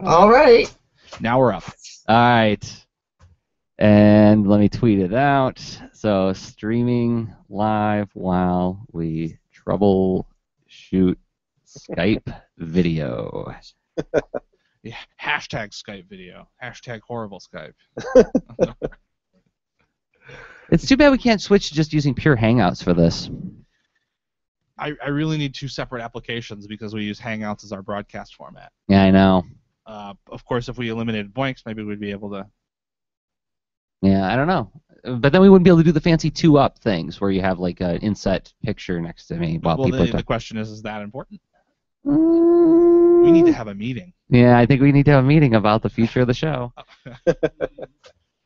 All right. Now we're up. All right. And let me tweet it out. So streaming live while we troubleshoot Skype video. Yeah, hashtag Skype video. Hashtag horrible Skype. It's too bad we can't switch to just using pure Hangouts for this. I really need two separate applications because we use Hangouts as our broadcast format. Yeah, I know. Of course, if we eliminated Boinks, maybe we'd be able to... Yeah, I don't know. But then we wouldn't be able to do the fancy two-up things where you have like an inset picture next to me while people... The question is that important? We need to have a meeting. Yeah, I think we need to have a meeting about the future of the show.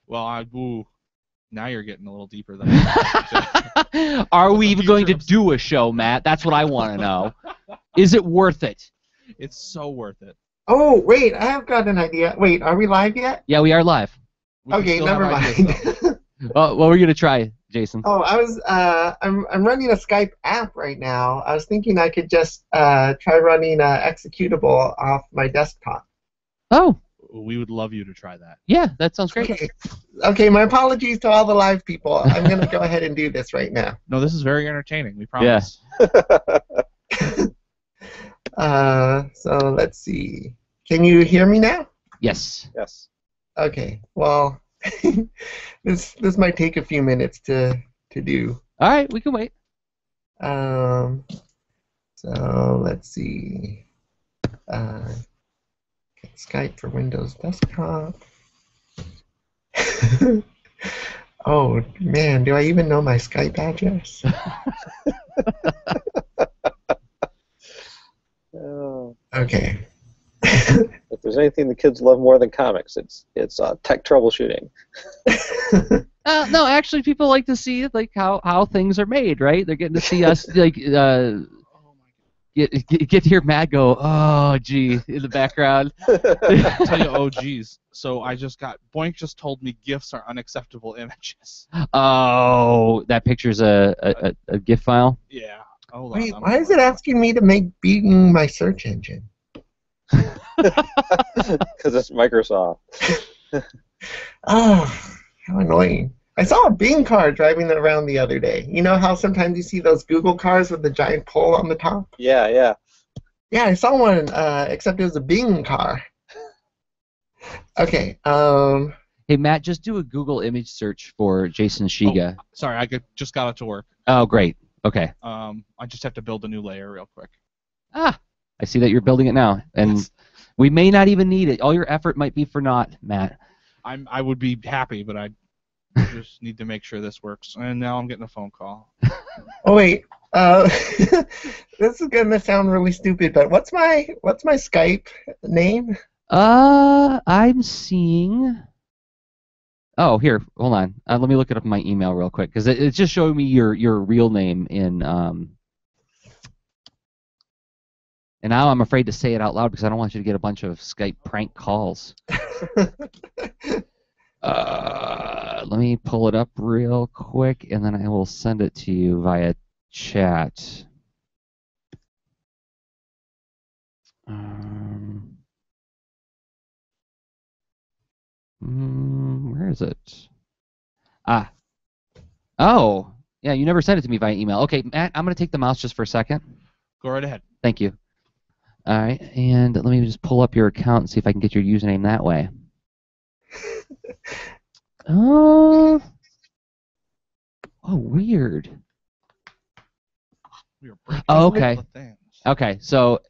Well, ooh, now you're getting a little deeper than that. Are we even going to do a show, Matt? That's what I want to know. Is it worth it? It's so worth it. Oh, wait, I have got an idea. Wait, are we live yet? Yeah, we are live. We okay, never mind. What were you gonna try, Jason? Oh, I was. I'm running a Skype app right now. I was thinking I could just try running an executable off my desktop. Oh. We would love you to try that. Yeah, that sounds great. Okay, my apologies to all the live people. I'm gonna go ahead and do this right now. No, this is very entertaining. We promise. Yeah. So let's see. Can you hear me now? Yes. Yes. Okay. Well, this might take a few minutes to do. All right, we can wait. So let's see. Skype for Windows Desktop. Oh man, do I even know my Skype address? Okay. If there's anything the kids love more than comics, it's tech troubleshooting. No, actually, people like to see like how things are made, right? They're getting to see us like get to hear Matt go, oh gee, in the background. I'll tell you, oh geez. So I just got Boink just told me GIFs are unacceptable images. Oh, that picture's a GIF file. Yeah. Hold on. Wait, why is it asking me to make Bing my search engine? Because it's Microsoft. Oh, how annoying. I saw a Bing car driving around the other day. You know how sometimes you see those Google cars with the giant pole on the top? Yeah, yeah. Yeah, I saw one, except it was a Bing car. Okay, Hey, Matt, just do a Google image search for Jason Shiga. Oh, sorry, just got it to work. Oh, great. Okay. I just have to build a new layer real quick. Ah, I see that you're building it now, and yes. We may not even need it. All your effort might be for naught, Matt. I would be happy, but I just need to make sure this works. And now I'm getting a phone call. Oh wait, this is gonna sound really stupid, but what's my Skype name? I'm seeing. Oh, here, hold on. Let me look it up in my email real quick, because it's just showing me your real name in. And now I'm afraid to say it out loud because I don't want you to get a bunch of Skype prank calls. Let me pull it up real quick, and then I will send it to you via chat. Where is it? Ah. Oh. Yeah, you never sent it to me via email. Okay, Matt, I'm going to take the mouse just for a second. Go right ahead. Thank you. All right, and let me just pull up your account and see if I can get your username that way. Oh, weird. Oh, okay. Okay, so,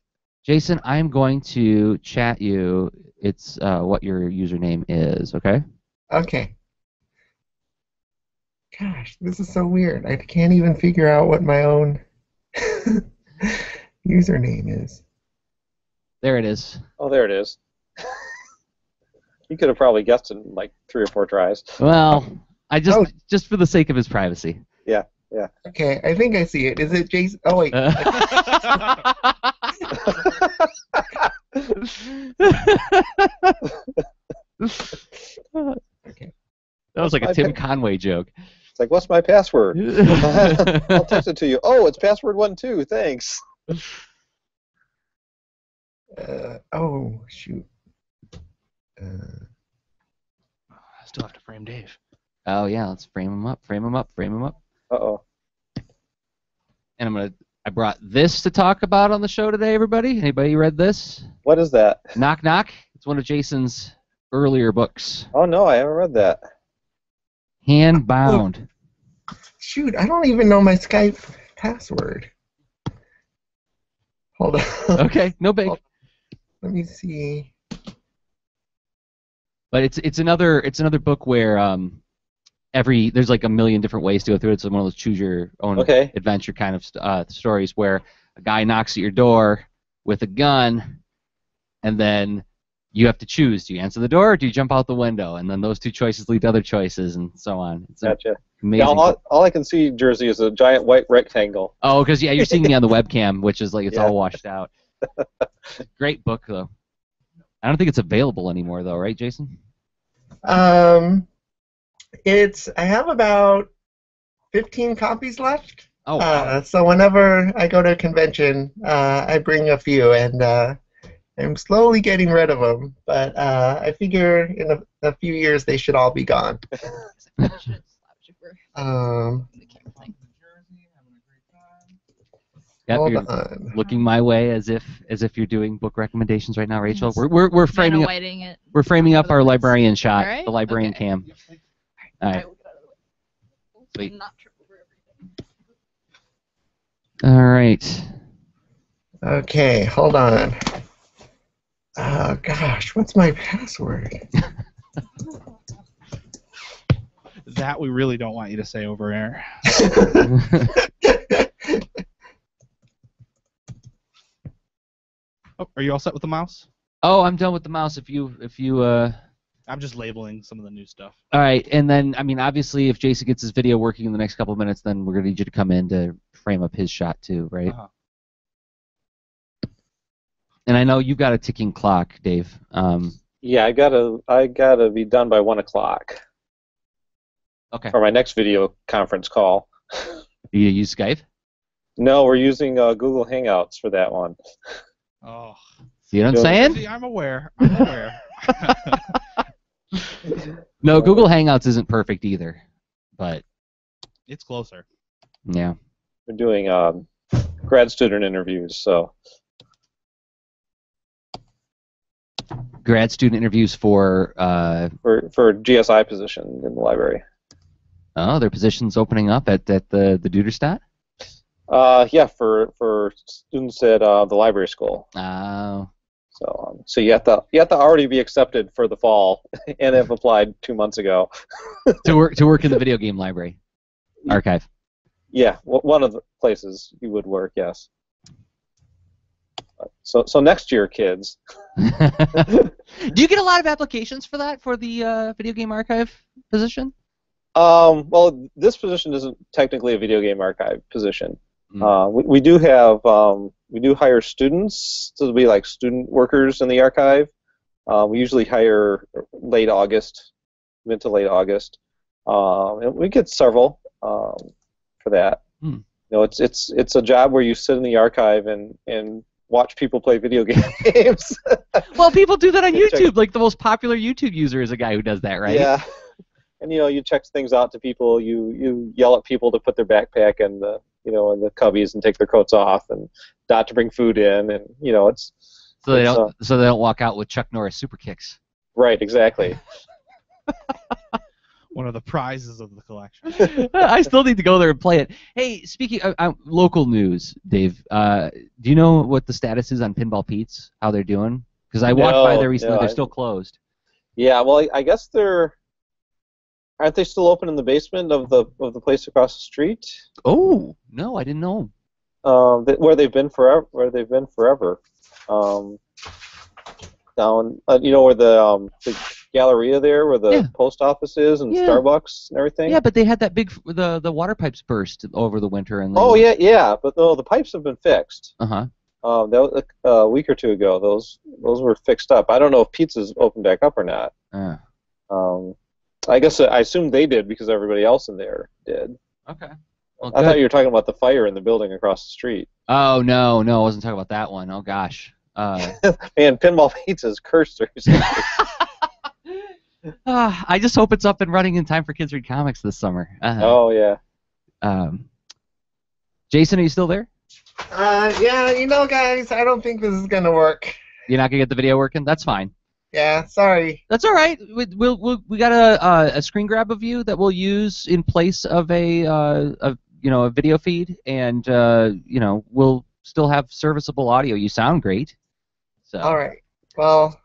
Jason, I'm going to chat you. It's what your username is, okay? Okay. Gosh, this is so weird. I can't even figure out what my own username is. There it is. Oh, there it is. You could have probably guessed in like 3 or 4 tries. Well, I just just for the sake of his privacy. Yeah, yeah. Okay, I think I see it. Is it Jason? Oh wait. Okay. That was like a Tim Conway joke. It's like, what's my password? I'll text it to you. Oh, it's password 1 2. Thanks. Oh shoot! I still have to frame Dave. Oh yeah, let's frame him up. Frame him up. Frame him up. Uh-oh. And I'm gonna. I brought this to talk about on the show today, everybody. Anybody read this? What is that? Knock Knock. It's one of Jason's earlier books. Oh no, I haven't read that. Hand bound. Oh, shoot, I don't even know my Skype password. Hold on. Okay, no big. Let me see. But it's another book where there's like a million different ways to go through it. It's one of those choose your own adventure kind of stories where a guy knocks at your door with a gun, and then you have to choose: do you answer the door, or do you jump out the window? And then those two choices lead to other choices, and so on. It's gotcha. Amazing. Now, all I can see, Jerzy, is a giant white rectangle. Oh, because yeah, you're seeing me on the webcam, which is like it's all washed out. Great book, though. I don't think it's available anymore, though, right, Jason? I have about 15 copies left. Oh. Wow. So whenever I go to a convention, I bring a few, and I'm slowly getting rid of them. But I figure in a few years they should all be gone. Yep, you're looking my way as if you're doing book recommendations right now, Rachel. We're framing up, our librarian shot, right? The librarian cam. All right. Sweet. All right. Okay, hold on. Oh gosh, what's my password? That we really don't want you to say over air. Oh, are you all set with the mouse? Oh, I'm done with the mouse. If you I'm just labeling some of the new stuff. All right, and then I mean, obviously, if Jason gets his video working in the next couple of minutes, then we're gonna need you to come in to frame up his shot too, right? Uh-huh. And I know you got a ticking clock, Dave. Yeah, I gotta be done by 1 o'clock. Okay. For my next video conference call. Do you use Skype? No, we're using Google Hangouts for that one. Oh, you know what I'm saying? See, I'm aware. No, Google Hangouts isn't perfect either, but it's closer. Yeah. We're doing grad student interviews, so. Grad student interviews for GSI position in the library. Oh, their positions opening up at the Duderstadt. Yeah, for students at the library school. Oh. So so you have to already be accepted for the fall and have applied 2 months ago. to work in the video game library archive. Yeah, one of the places you would work, yes. So next year, kids. Do you get a lot of applications for that for the video game archive position? Well, this position isn't technically a video game archive position. We do have we do hire students, so it'll be like student workers in the archive. We usually hire mid to late August, and we get several for that. You know, it's a job where you sit in the archive and watch people play video games. Well, people do that on YouTube. Like the most popular YouTube user is a guy who does that, right? Yeah. And you know, you check things out to people. You yell at people to put their backpack and in the cubbies and take their coats off and not to bring food in, and you know it's so they don't walk out with Chuck Norris super kicks. Right, exactly. One of the prizes of the collection. I still need to go there and play it. Hey, speaking of local news, Dave, do you know what the status is on Pinball Pete's? How they're doing? Because I walked by there recently. They're still closed. Yeah, well, I guess they're. Aren't they still open in the basement of the place across the street? Oh no, I didn't know. Where they've been forever. Down, you know, where the Galleria there, where the post office is, and Starbucks and everything. Yeah, but they had that big the water pipes burst over the winter and. Oh yeah, but no, the pipes have been fixed. Uh huh. That was a week or two ago. Those were fixed up. I don't know if Pizza's opened back up or not. I guess I assume they did because everybody else in there did. Okay. Well, I thought you were talking about the fire in the building across the street. Oh no, I wasn't talking about that one. Oh gosh. Man, Pinball Pizza's cursed. I just hope it's up and running in time for Kids Read Comics this summer. Oh, yeah. Jason, are you still there? Yeah, you know, guys, I don't think this is going to work. You're not going to get the video working? That's fine. Yeah, sorry. That's all right. We got a screen grab of you that we'll use in place of a video feed, and we'll still have serviceable audio. You sound great. So. All right. Well,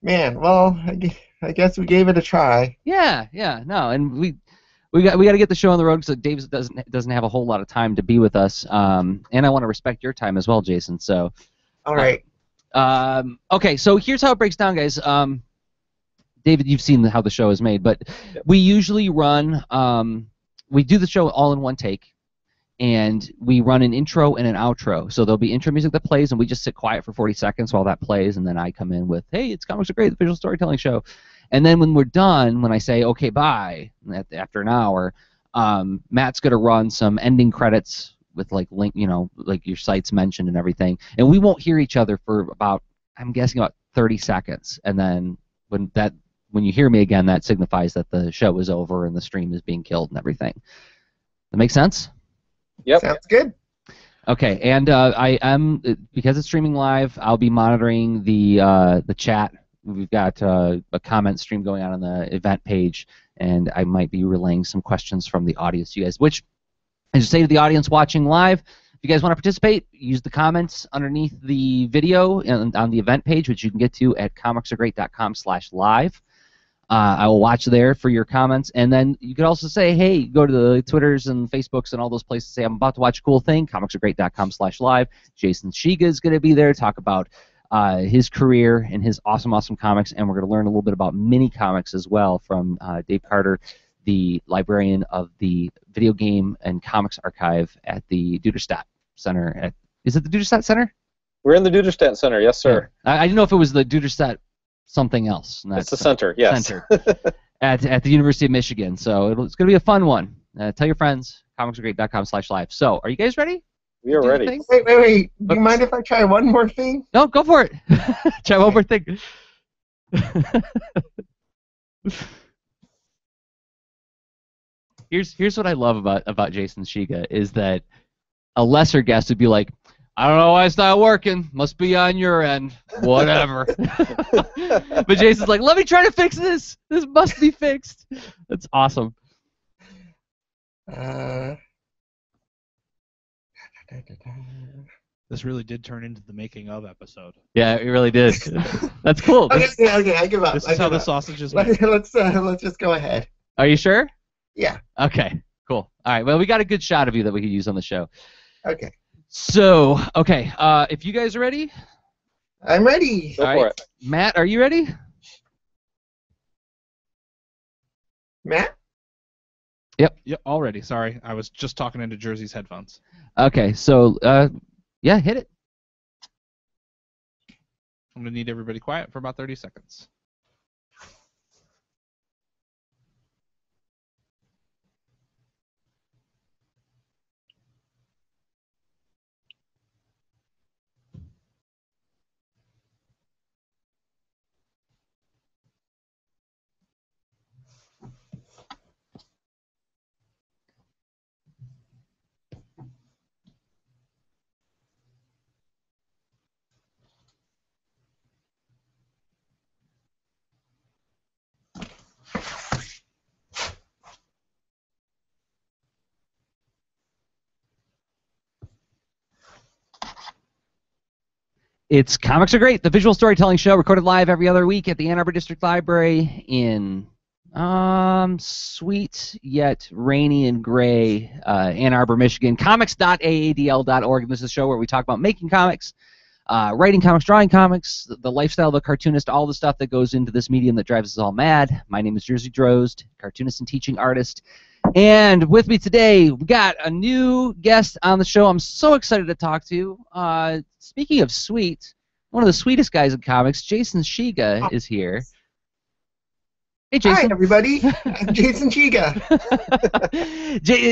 man. Well, I guess we gave it a try. Yeah. Yeah. No, and we got to get the show on the road because Dave doesn't have a whole lot of time to be with us. And I want to respect your time as well, Jason. So. All right. Okay, so here's how it breaks down, guys. David, you've seen how the show is made, but we usually run, we do the show all in one take, and we run an intro and an outro. So there'll be intro music that plays, and we just sit quiet for 40 seconds while that plays, and then I come in with, hey, it's Comics Are Great, the visual storytelling show. And then when we're done, when I say, okay, bye, after an hour, Matt's going to run some ending credits with link, like your sites mentioned and everything, and we won't hear each other for about, I'm guessing, about 30 seconds, and then when you hear me again, that signifies that the show is over and the stream is being killed and everything. That makes sense? Yep. Sounds good. Okay, and I am, because it's streaming live, I'll be monitoring the chat. We've got a comment stream going on the event page, and I might be relaying some questions from the audience to you guys, which I just say to the audience watching live, if you guys want to participate, use the comments underneath the video and on the event page, which you can get to at comicsaregreat.com/live. I will watch there for your comments. And then you could also say, hey, go to the Twitters and Facebooks and all those places, say, I'm about to watch a cool thing, comicsaregreat.com/live. Jason Shiga is going to be there to talk about his career and his awesome, awesome comics. And we're going to learn a little bit about mini comics as well from Dave Carter, the librarian of the Video Game and Comics Archive at the Duderstadt Center. Is it the Duderstadt Center? We're in the Duderstadt Center, yes, sir. Yeah. I didn't know if it was the Duderstadt something else. It's the center, yes. Center at the University of Michigan. So it's going to be a fun one. Tell your friends, comicsaregreat.com/live. So are you guys ready? We are ready. Wait. Do you mind if I try one more thing? No, go for it. Try one more thing. Here's what I love about Jason Shiga is that a lesser guest would be like, I don't know why it's not working. Must be on your end. Whatever. But Jason's like, let me try to fix this. This must be fixed. That's awesome. This really did turn into the making of episode. Yeah, it really did. That's cool. Okay, I give up. This is how the sausage is made. Let's just go ahead. Are you sure? Yeah. Okay, cool. All right, well, we got a good shot of you that we could use on the show. Okay. So, okay, if you guys are ready? I'm ready. Go for it. Matt, are you ready? Matt? Yep, all ready. Sorry, I was just talking into Jersey's headphones. Okay, so, yeah, hit it. I'm going to need everybody quiet for about 30 seconds. It's Comics Are Great, the visual storytelling show recorded live every other week at the Ann Arbor District Library in sweet yet rainy and gray Ann Arbor, Michigan, comics.aadl.org. This is a show where we talk about making comics, writing comics, drawing comics, the lifestyle of the cartoonist, all the stuff that goes into this medium that drives us all mad. My name is Jerzy Drozd, cartoonist and teaching artist. And with me today, we got a new guest on the show I'm so excited to talk to. Speaking of sweet, one of the sweetest guys in comics, Jason Shiga is here. Hey, Jason. Hi, everybody. I'm Jason Shiga.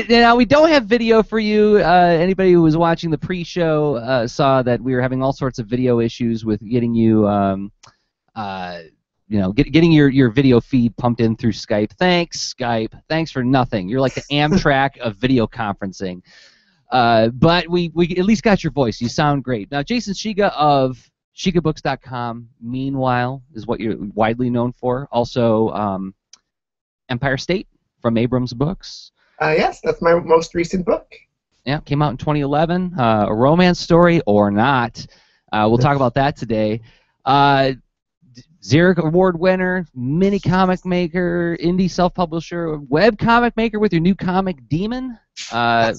Now, we don't have video for you. Anybody who was watching the pre-show saw that we were having all sorts of video issues with getting you getting your video feed pumped in through Skype. Thanks, Skype. Thanks for nothing. You're like the Amtrak of video conferencing. But we at least got your voice. You sound great. Now, Jason Shiga of Shigabooks.com, Meanwhile, is what you're widely known for. Also, Empire State from Abrams Books. Yes, that's my most recent book. Yeah, came out in 2011. A romance story or not. We'll talk about that today. Xeric Award winner, mini comic maker, indie self-publisher, web comic maker with your new comic, Demon. We're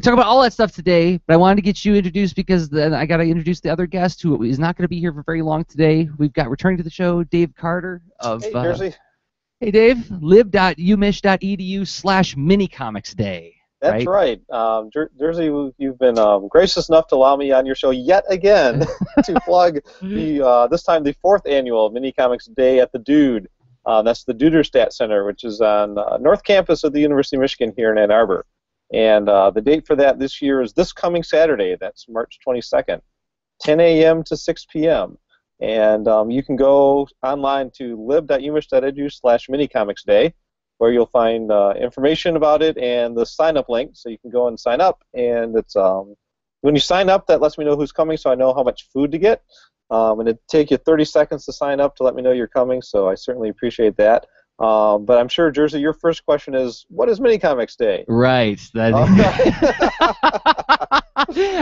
talking about all that stuff today, but I wanted to get you introduced because then I got to introduce the other guest who is not going to be here for very long today. We've got returning to the show, Dave Carter of. Hey, Jerzy. Hey, Dave. lib.umich.edu/minicomicsday. That's right. Jerzy, you've been gracious enough to allow me on your show yet again to plug the this time the 4th annual Mini Comics Day at the Dude. That's the Duderstadt Center, which is on North Campus of the University of Michigan here in Ann Arbor. And the date for that this year is this coming Saturday. That's March 22nd, 10 a.m. to 6 p.m. And you can go online to lib.umich.edu/minicomicsday. where you'll find information about it and the sign-up link, so you can go and sign up. And it's when you sign up, that lets me know who's coming, so I know how much food to get. And it'll take you 30 seconds to sign up to let me know you're coming, so I certainly appreciate that. But I'm sure, Jerzy, your first question is, what is Mini Comics Day? Right. That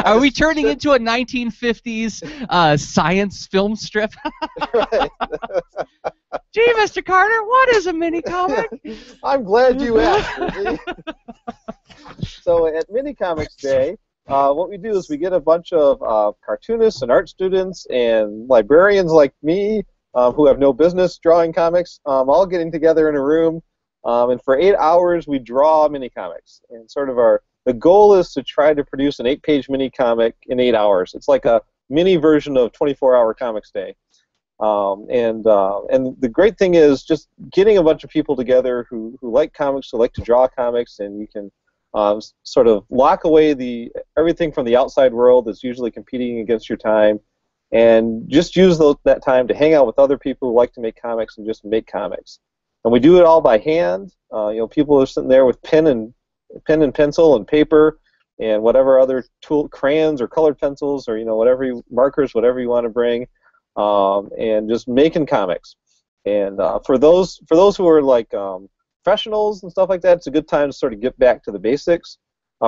Are we turning into a 1950s science film strip? Right. Gee, Mr. Carter, what is a mini comic? I'm glad you asked. So at Mini Comics Day, what we do is we get a bunch of cartoonists and art students and librarians like me who have no business drawing comics, all getting together in a room, and for 8 hours we draw mini comics. And sort of the goal is to try to produce an 8-page mini comic in 8 hours. It's like a mini version of 24-hour Comics Day. And the great thing is just getting a bunch of people together who like comics, who like to draw comics, and you can sort of lock away everything from the outside world that's usually competing against your time, and just use that time to hang out with other people who like to make comics and just make comics. And we do it all by hand. People are sitting there with pen and pencil and paper and whatever other tool, crayons or colored pencils or markers, whatever you want to bring. And just making comics, and for those who are like professionals and stuff like that, it's a good time to sort of get back to the basics.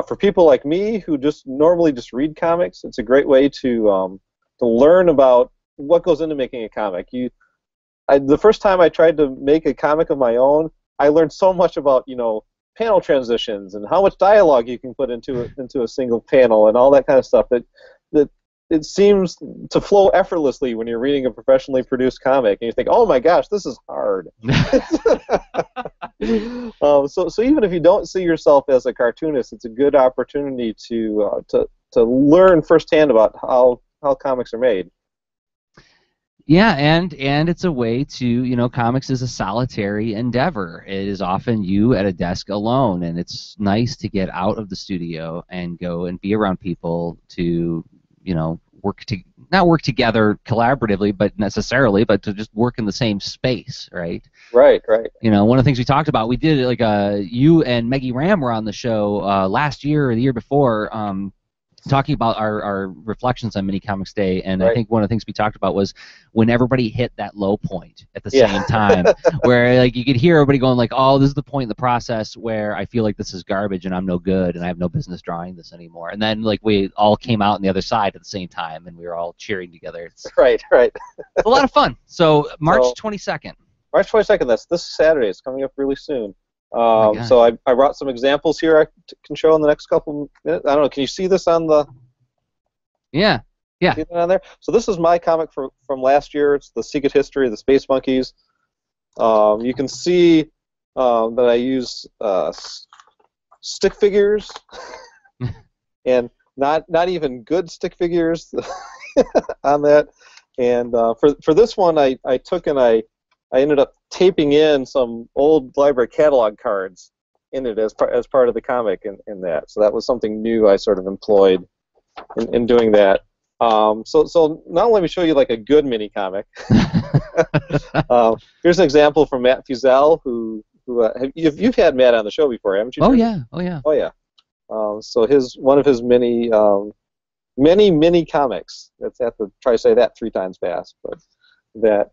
For people like me who just normally just read comics, it's a great way to learn about what goes into making a comic. The first time I tried to make a comic of my own, I learned so much about panel transitions and how much dialogue you can put into a single panel and all that kind of stuff that it seems to flow effortlessly when you're reading a professionally produced comic, and you think, "Oh my gosh, this is hard." So even if you don't see yourself as a cartoonist, it's a good opportunity to learn firsthand about how comics are made. Yeah, and it's a way to, comics is a solitary endeavor. It is often you at a desk alone, and it's nice to get out of the studio and go and be around people to. Not work together collaboratively, but to just work in the same space, right? Right. One of the things we talked about, we did like you and Maggie Ram were on the show last year or the year before, talking about our reflections on Mini Comics Day, and right. I think one of the things we talked about was when everybody hit that low point at the same time, where like you could hear everybody going like, "Oh, this is the point in the process where I feel like this is garbage and I'm no good and I have no business drawing this anymore." And then like we all came out on the other side at the same time and we were all cheering together. It's right. A lot of fun. So March 22nd. March 22nd. That's this Saturday. It's coming up really soon. So I brought some examples here I can show in the next couple minutes. I don't know. Can you see this on the? Yeah. See that on there? So this is my comic from last year. It's The Secret History of the Space Monkeys. You can see that I use stick figures, and not even good stick figures on that. And for this one, I took and I ended up taping in some old library catalog cards in it as part of the comic in that. So that was something new I sort of employed in doing that. So now let me show you like a good mini comic. Here's an example from Matt Fusel, who you've had Matt on the show before, haven't you? Oh yeah. So one of his mini mini comics. That's have to try to say that 3 times fast, but that.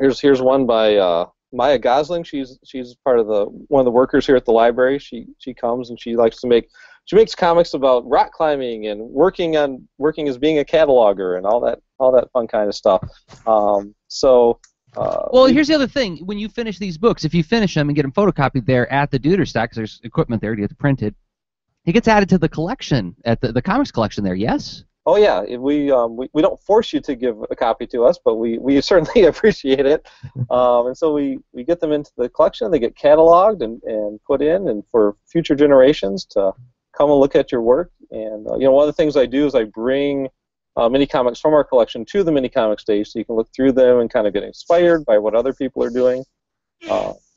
Here's one by Maya Gosling. She's part of one of the workers here at the library. She comes and she likes to make. She makes comics about rock climbing and working as being a cataloger and all that fun kind of stuff. Well, here's the other thing. When you finish these books, if you finish them and get them photocopied there at the Duderstadt, because there's equipment there to get them printed, it gets added to the collection, at the comics collection there, yes? Oh, yeah. We don't force you to give a copy to us, but we certainly appreciate it. And so we get them into the collection. They get cataloged and put in and for future generations to come and look at your work. And one of the things I do is I bring mini comics from our collection to the mini comic stage, so you can look through them and kind of get inspired by what other people are doing.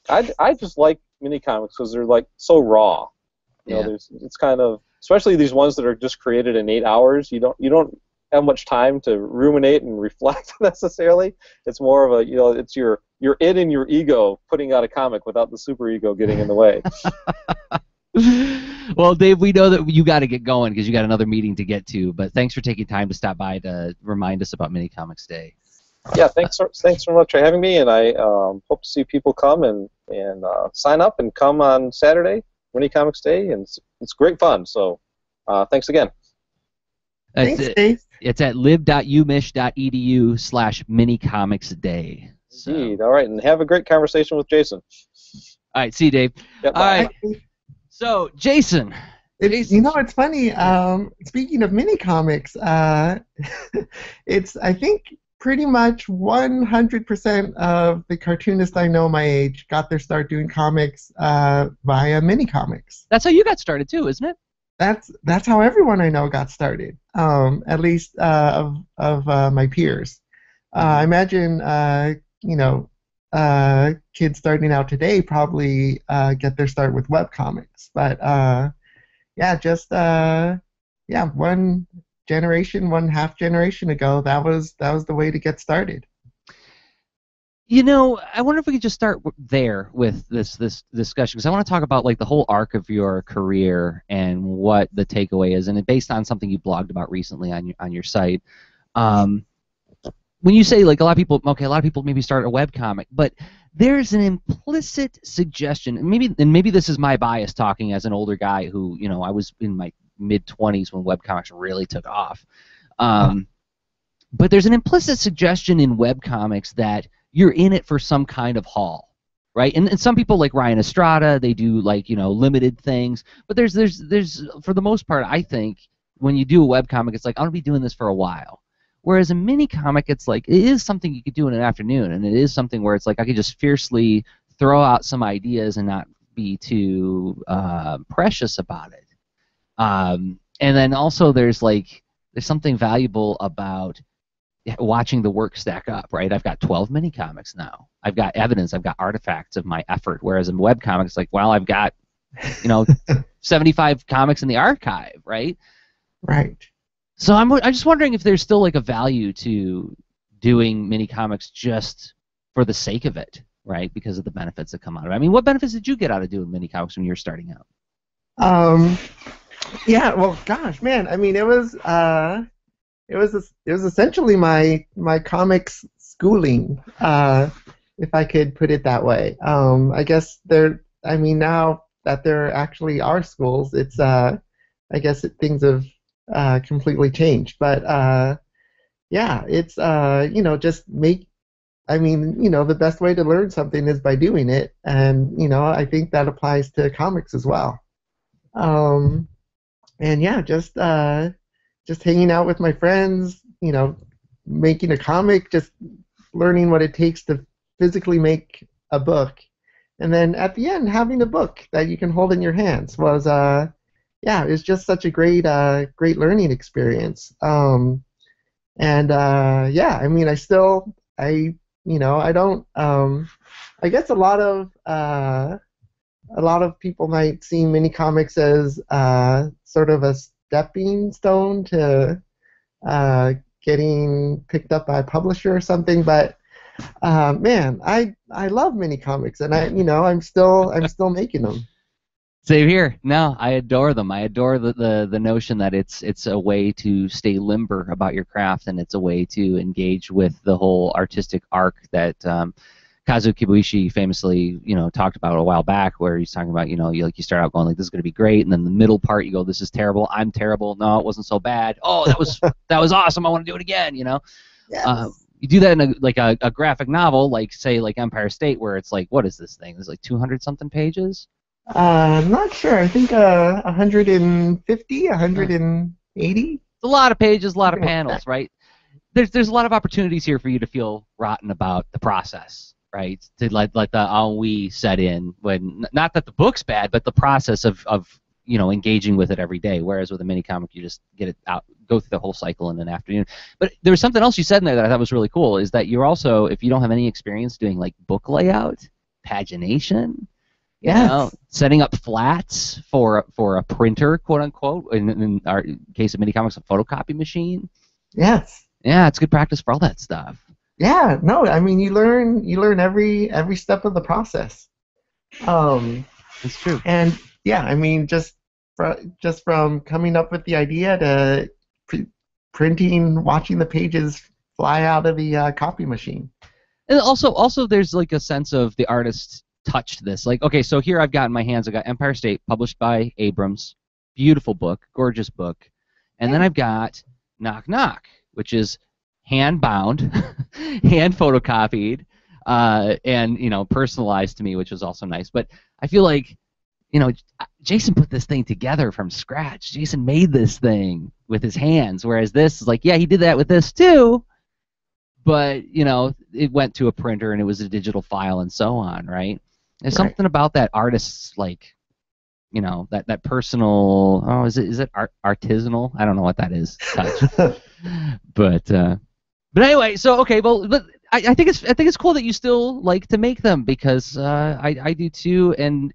I just like mini comics because they're like so raw. You know, it's kind of, especially these ones that are just created in 8 hours. You don't have much time to ruminate and reflect necessarily. It's more of a it's your id and your ego putting out a comic without the superego getting in the way. Well, Dave, we know that you got to get going because you got another meeting to get to. But thanks for taking time to stop by to remind us about Mini Comics Day. Yeah, thanks so much for having me, and I hope to see people come and sign up and come on Saturday, Mini Comics Day, and it's great fun. So, thanks again. Thanks, Dave. It's at lib.umich.edu/minicomicsday. So. Indeed. All right, and have a great conversation with Jason. All right, see you, Dave. Yep, all right. So, Jason. It's funny. Speaking of mini comics, it's, I think, pretty much 100% of the cartoonists I know my age got their start doing comics via mini comics. That's how you got started, too, isn't it? That's how everyone I know got started, at least of my peers. I imagine, kids starting out today probably get their start with web comics, but one generation, one half generation ago, that was the way to get started. I wonder if we could just start there with this discussion, because I want to talk about like the whole arc of your career and what the takeaway is, and based on something you blogged about recently on your site. When you say like a lot of people maybe start a webcomic, but there's an implicit suggestion, and maybe this is my bias talking as an older guy who, I was in my mid-20s when webcomics really took off. But there's an implicit suggestion in webcomics that you're in it for some kind of haul. Right, and some people like Ryan Estrada, they do like limited things, but there's for the most part, I think when you do a webcomic, it's like I'm gonna be doing this for a while. Whereas a mini comic, it's like it is something you could do in an afternoon, and it is something where it's like I could just fiercely throw out some ideas and not be too precious about it. And then also there's something valuable about watching the work stack up. Right, I've got 12 mini comics now. I've got evidence. I've got artifacts of my effort. Whereas in web comics, like I've got 75 comics in the archive. Right. Right. So I'm just wondering if there's still like a value to doing mini comics just for the sake of it, right? Because of the benefits that come out of it. I mean, what benefits did you get out of doing mini comics when you were starting out? Yeah. Well, gosh, man. I mean, it was essentially my comics schooling, if I could put it that way. I guess now that there actually are schools, it's I guess things have completely changed, but it's just make. I mean, the best way to learn something is by doing it, and I think that applies to comics as well. And yeah, just hanging out with my friends, making a comic, just learning what it takes to physically make a book, and then at the end having a book that you can hold in your hands was. Yeah, it's just such a great learning experience. I mean, I don't. I guess a lot of people might see mini comics as sort of a stepping stone to getting picked up by a publisher or something, but man, I love mini comics, and I'm still making them. Same here. No, I adore them. I adore the notion that it's a way to stay limber about your craft, and it's a way to engage with the whole artistic arc that Kazu Kibuishi famously, talked about a while back, where he's talking about, you start out going like, this is going to be great, and then the middle part you go, this is terrible, I'm terrible, no, it wasn't so bad, oh, that was awesome, I want to do it again, Yes. You do that in a graphic novel, like Empire State, where it's like, what is this thing? There's like 200 something pages. I'm not sure. I think 150, 180. It's a lot of pages, a lot of panels, right? There's a lot of opportunities here for you to feel rotten about the process. Right, to let the ennui set in, when not that the book's bad, but the process of engaging with it every day. Whereas with a mini comic, you just get it out, go through the whole cycle in an afternoon. But there was something else you said in there that I thought was really cool, is that you're also, if you don't have any experience doing like book layout, pagination, setting up flats for a printer, quote unquote, in our case of mini comics, a photocopy machine. Yes. Yeah, it's good practice for all that stuff. Yeah, no, I mean you learn every step of the process. It's true. And yeah, I mean just from coming up with the idea to printing, watching the pages fly out of the copy machine. And also there's like a sense of the artist touched this. Like, okay, so here I've got in my hands, I've got Empire State, published by Abrams, beautiful book, gorgeous book, and then I've got Knock Knock, which is hand-bound, hand-photocopied, and, personalized to me, which was also nice. But I feel like, Jason put this thing together from scratch. Jason made this thing with his hands, whereas this is like, yeah, he did that with this too, but, it went to a printer and it was a digital file and so on, right? There's something about that artist's, like, that personal, artisanal? I don't know what that is. Touch. But anyway, so okay, well, but I think it's cool that you still like to make them, because I do too, and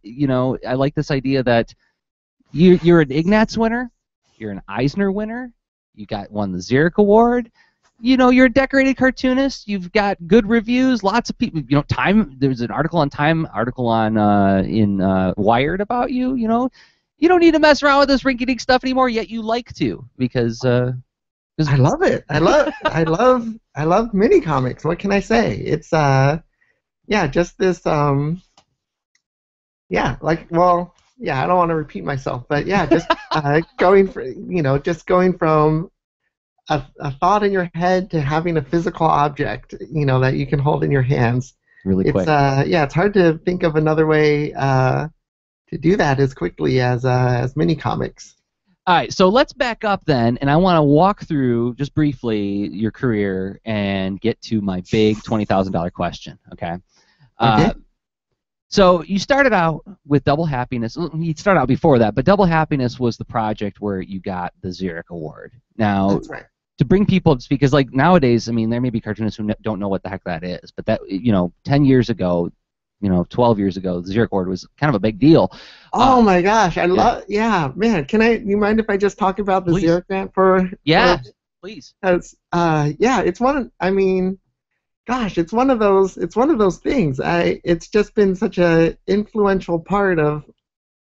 I like this idea that you're an Ignatz winner, you're an Eisner winner, you won the Xeric Award, you're a decorated cartoonist, you've got good reviews, lots of people, Time. There's an article on Time, article on in Wired about you. You don't need to mess around with this rinky-dink stuff anymore. Yet you like to, because. I love it. I love mini comics. What can I say? It's just this I don't want to repeat myself, but going from a thought in your head to having a physical object, that you can hold in your hands. Really quick. It's it's hard to think of another way to do that as quickly as mini comics. All right, so let's back up then, and I want to walk through, just briefly, your career and get to my big $20,000 question, okay? So you started out with Double Happiness. You started out before that, but Double Happiness was the project where you got the Xeric Award. Now, that's right. To bring people up, because like nowadays, I mean, there may be cartoonists who don't know what the heck that is, but that, 10 years ago, 12 years ago, the Xeric Award was kind of a big deal. Oh my gosh, man. You mind if I just talk about the Xeric Grant for? Yeah, please. It's one. I mean, gosh, it's one of those. It's one of those things. It's just been such an influential part of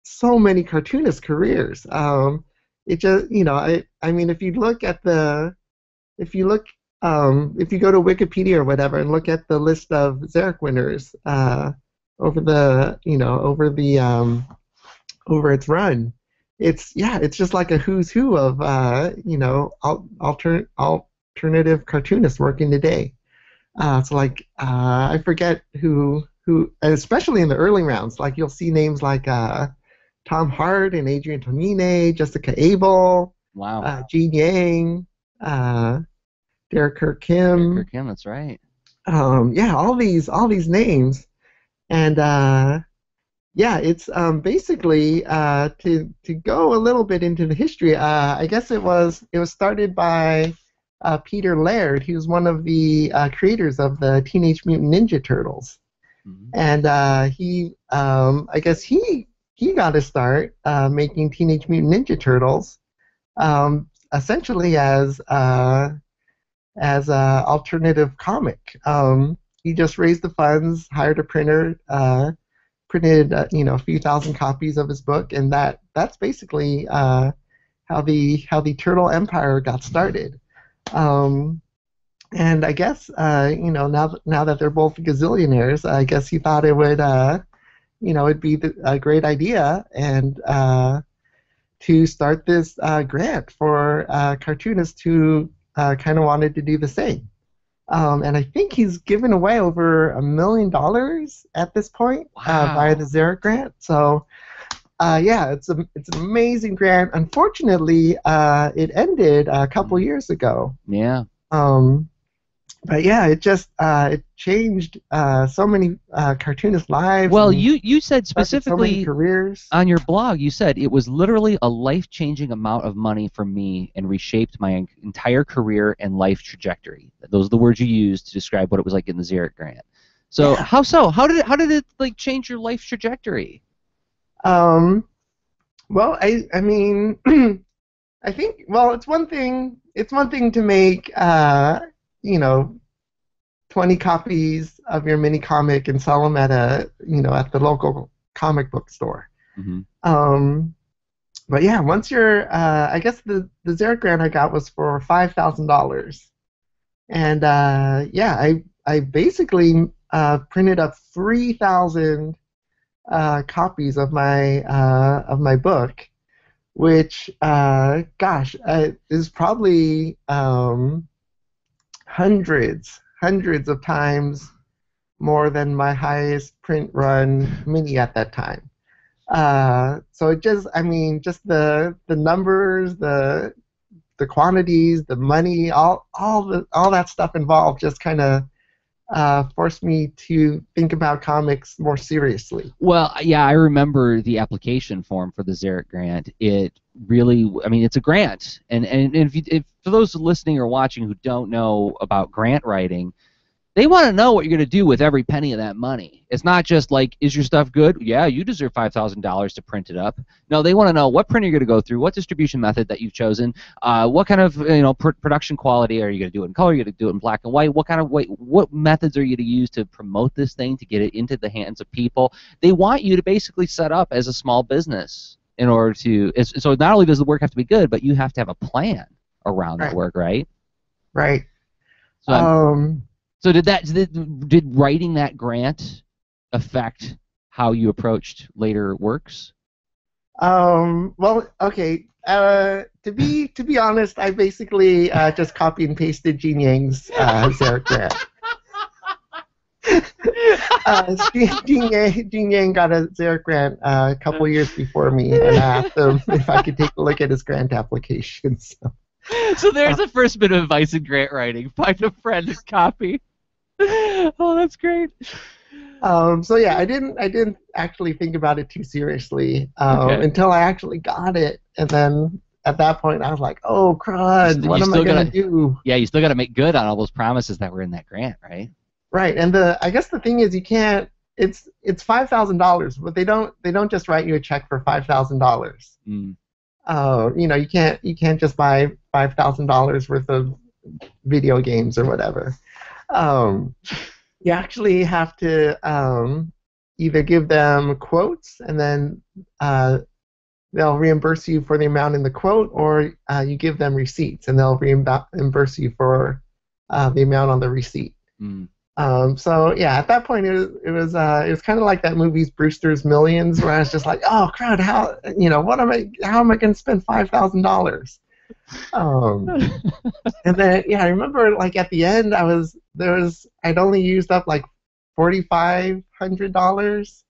so many cartoonist careers. If you look at if you go to Wikipedia or whatever and look at the list of Xeric winners over its run, it's just like a who's who of alternative cartoonists working today. I forget who, especially in the early rounds, like you'll see names like Tom Hart and Adrian Tomine, Jessica Abel, wow, Gene Yang. Derek Kirk Kim. Derek Kirk Kim, that's right. All these names, and it's basically to go a little bit into the history. I guess it was started by Peter Laird. He was one of the creators of the Teenage Mutant Ninja Turtles, and he got a start making Teenage Mutant Ninja Turtles. essentially as an alternative comic. He just raised the funds, hired a printer, printed a few thousand copies of his book, and that's basically how the Turtle Empire got started. And I guess now that they're both gazillionaires, I guess he thought it would it'd be a great idea and to start this grant for cartoonists who kind of wanted to do the same. And I think he's given away over $1 million at this point. Wow. Via the Xeric grant. So yeah, it's an amazing grant. Unfortunately, it ended a couple years ago. Yeah. But yeah, it just it changed so many cartoonists' lives. Well, you said specifically so many careers. On your blog, you said it was literally a life-changing amount of money for me and reshaped my entire career and life trajectory. Those are the words you used to describe what it was like in the Xeric grant. So yeah. How did it like change your life trajectory? Well, I mean, I think it's one thing. It's one thing to make 20 copies of your mini comic and sell them at at the local comic book store. Mm-hmm. But yeah, once you're, I guess the Xeric grant I got was for $5,000, and yeah, I basically printed up 3,000 copies of my book, which gosh, is probably hundreds of times more than my highest print run mini at that time. So it just, I mean, just the numbers, the quantities, the money, all that stuff involved just kind of forced me to think about comics more seriously. Well, yeah, I remember the application form for the Xeric grant. It really, I mean, it's a grant, and if for those listening or watching who don't know about grant writing, they want to know what you're going to do with every penny of that money. It's not just like, is your stuff good? Yeah, you deserve $5,000 to print it up. No, they want to know what printer you're going to go through, what distribution method that you've chosen, what kind of production quality are you going to do it in color, are you going to do it in black and white, what methods are you going to use to promote this thing to get it into the hands of people. They want you to basically set up as a small business in order to. So not only does the work have to be good, but you have to have a plan around that work, right? Right. So so did writing that grant affect how you approached later works? Well, okay. To be honest, I basically just copy and pasted Gene Yang's Xeric grant. Gene Yang got a Xeric grant a couple years before me, and I asked him if I could take a look at his grant application. So there's the first bit of advice in grant writing: find a friend and copy. Oh, that's great. So yeah, I didn't actually think about it too seriously until I actually got it, and then at that point I was like, "Oh crud, what am I gonna do?" Yeah, you still gotta make good on all those promises that were in that grant, right? Right, and I guess the thing is, you can't. It's $5,000, but they don't just write you a check for $5,000. You can't just buy $5,000 worth of video games or whatever. You actually have to either give them quotes and then they'll reimburse you for the amount in the quote, or you give them receipts and they'll reimburse you for the amount on the receipt. Mm. So yeah, at that point it was kind of like that movie's Brewster's Millions, where I was just like, oh crud, how am I going to spend $5,000? And then yeah, I remember like at the end I'd only used up like $4,500.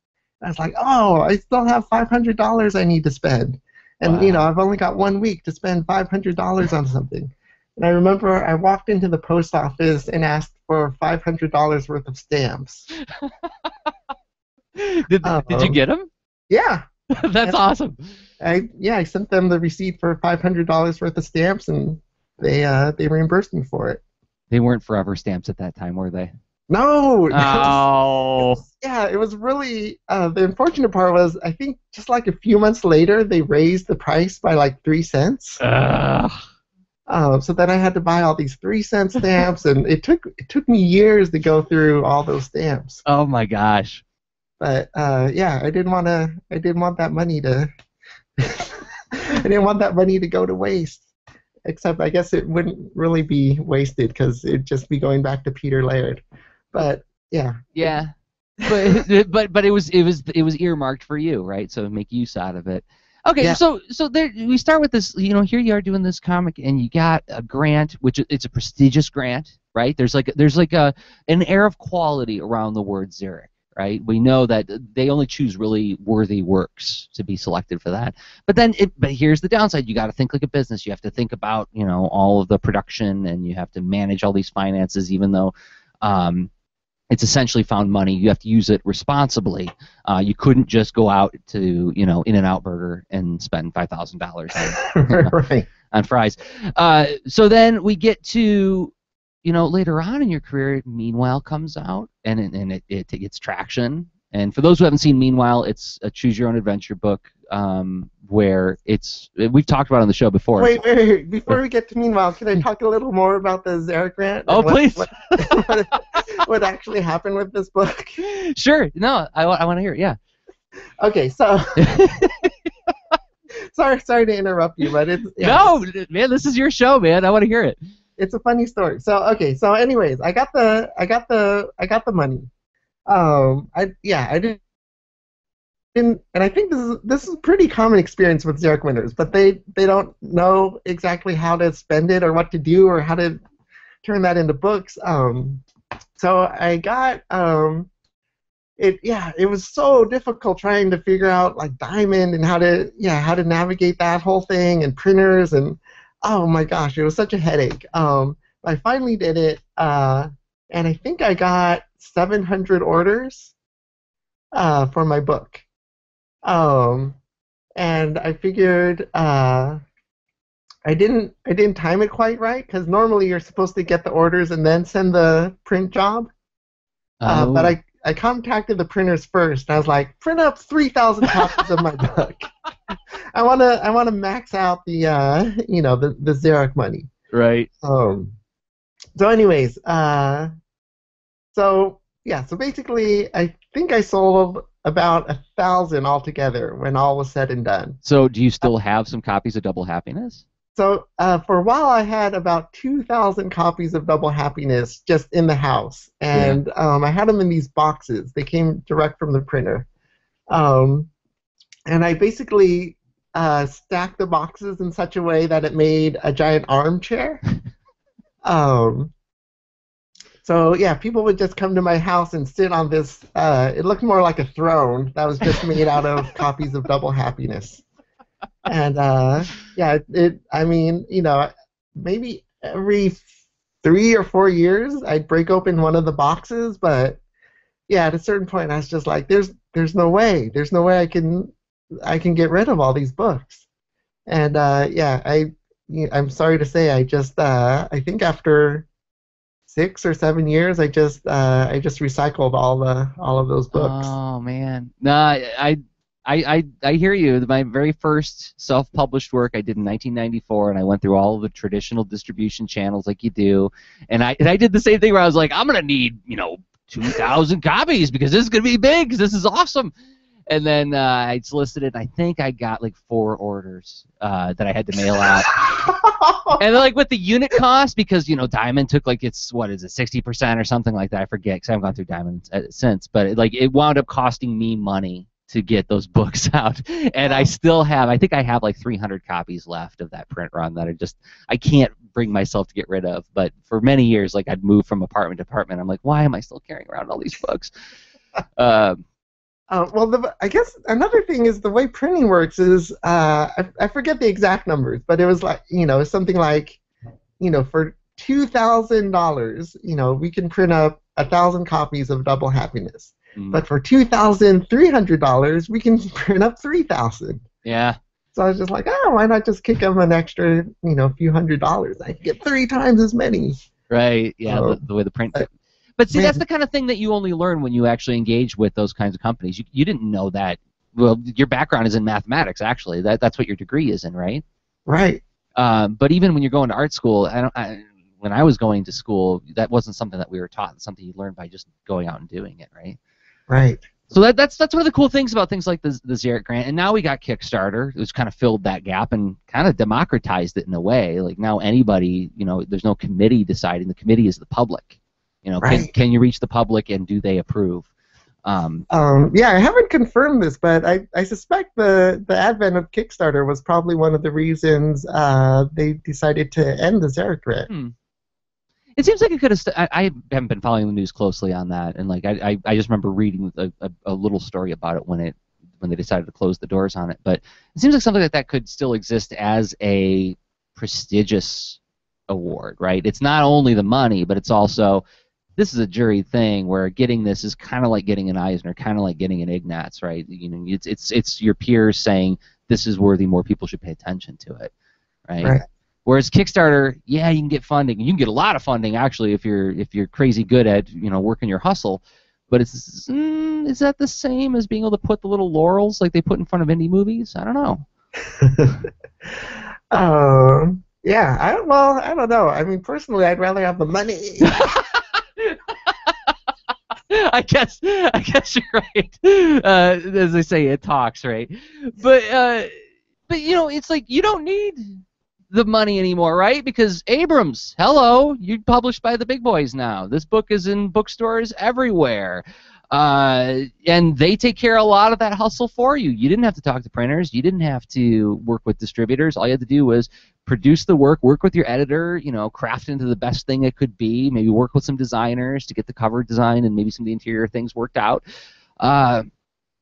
I was like, oh, I still have $500 I need to spend, and wow. I've only got 1 week to spend $500 on something. And I remember I walked into the post office and asked for $500 worth of stamps. Did you get them? Yeah. That's awesome. I sent them the receipt for $500 worth of stamps, and they reimbursed me for it. They weren't forever stamps at that time, were they? No. Oh. Yeah, it was really the unfortunate part was I think just like a few months later they raised the price by like 3 cents. So then I had to buy all these 3 cent stamps, and it took me years to go through all those stamps. Oh my gosh. But yeah, I didn't want that money to go to waste. Except I guess it wouldn't really be wasted because it'd just be going back to Peter Laird. But yeah. Yeah. but it was earmarked for you, right? So make use out of it. Okay, yeah. so there we start with this. You know, here you are doing this comic, and you got a grant, which it's a prestigious grant, right? There's an air of quality around the word Xeric, right? We know that they only choose really worthy works to be selected for that. But here's the downside: you got to think like a business. You have to think about all of the production, and you have to manage all these finances, even though. It's essentially found money. You have to use it responsibly. You couldn't just go out to In-N-Out Burger and spend $5,000 right. on fries. So then we get to later on in your career. Meanwhile comes out and it gets traction. And for those who haven't seen Meanwhile, it's a choose-your-own-adventure book where we've talked about it on the show before. Wait. Before we get to Meanwhile, can I talk a little more about the Xeric grant? Oh, please. What actually happened with this book? Sure. No, I want to hear it, yeah. Okay, so... sorry to interrupt you, but it's... Yeah. No, man, this is your show, man. I want to hear it. It's a funny story. So, okay, so anyways, I got the money. And I think this is a pretty common experience with Xeric winners, but they don't know exactly how to spend it or what to do or how to turn that into books. So I got it was so difficult trying to figure out like Diamond and how to navigate that whole thing and printers, and oh my gosh, it was such a headache. I finally did it, and I think I got 700 orders for my book, and I figured I didn't time it quite right because normally you're supposed to get the orders and then send the print job. But I contacted the printers first. And I was like, print up 3,000 copies of my book. I wanna max out the Xeric money. Right. So anyways, so yeah, so basically, I think I sold about 1,000 altogether when all was said and done. So do you still have some copies of Double Happiness? So for a while, I had about 2,000 copies of Double Happiness just in the house, and I had them in these boxes. They came direct from the printer, and I basically stacked the boxes in such a way that it made a giant armchair. So yeah, people would just come to my house and sit on this. It looked more like a throne that was just made out of copies of Double Happiness. And yeah, I mean, maybe every 3 or 4 years I'd break open one of the boxes, but yeah, at a certain point I was just like, there's no way I can get rid of all these books. And yeah, I'm sorry to say, I just I think after 6 or 7 years, I just recycled all of those books. Oh man, no, I hear you. My very first self-published work I did in 1994, and I went through all of the traditional distribution channels like you do, and I did the same thing where I was like, I'm gonna need 2,000 copies because this is gonna be big, because this is awesome. And then I solicited, and I think I got like 4 orders that I had to mail out. And like with the unit cost, because Diamond took like what is it, 60% or something like that? I forget because I haven't gone through Diamond since. But it wound up costing me money to get those books out, and I still have. I think I have like 300 copies left of that print run that I can't bring myself to get rid of. But for many years, like I'd move from apartment to apartment. I'm like, why am I still carrying around all these books? Well, I guess another thing is the way printing works is I forget the exact numbers, but it was like something like for $2,000 we can print up 1,000 copies of Double Happiness, but for $2,300 we can print up 3,000. Yeah. So I was just like, oh, why not just kick them an extra few $100s? I can get 3 times as many. Right. Yeah. So, the way the print. But see, that's the kind of thing that you only learn when you actually engage with those kinds of companies. You didn't know that. Well, your background is in mathematics, actually. That's what your degree is in, right? Right. But even when you're going to art school, when I was going to school, that wasn't something that we were taught. It's something you learned by just going out and doing it, right? Right. So that's one of the cool things about things like the Xeric Grant. And now we got Kickstarter, which kind of filled that gap and kind of democratized it in a way. Like now anybody, you know, there's no committee deciding. The committee is the public. You know, right. Can you reach the public and do they approve? Yeah, I haven't confirmed this, but I suspect the advent of Kickstarter was probably one of the reasons they decided to end the Xeric Grant. Hmm. It seems like it could have. I haven't been following the news closely on that, and like I just remember reading a little story about it when they decided to close the doors on it. But it seems like something like that could still exist as a prestigious award, right? It's not only the money, but it's also this is a jury thing where getting this is kind of like getting an Eisner, kind of like getting an Ignatz, right? You know, it's your peers saying this is worthy, more people should pay attention to it, right? Right. Whereas Kickstarter, yeah, you can get funding. You can get a lot of funding actually if you're crazy good at, you know, working your hustle. But it's is that the same as being able to put the little laurels like they put in front of indie movies? I don't know. Yeah. I don't know. I mean, personally, I'd rather have the money. I guess you're right. As they say, it talks, right? But you know, it's like you don't need the money anymore, right? Because Abrams, hello, you're published by the big boys now. This book is in bookstores everywhere. And they take care of a lot of that hustle for you. You didn't have to talk to printers. You didn't have to work with distributors. All you had to do was produce the work, work with your editor, you know, craft into the best thing it could be, maybe work with some designers to get the cover design and maybe some of the interior things worked out.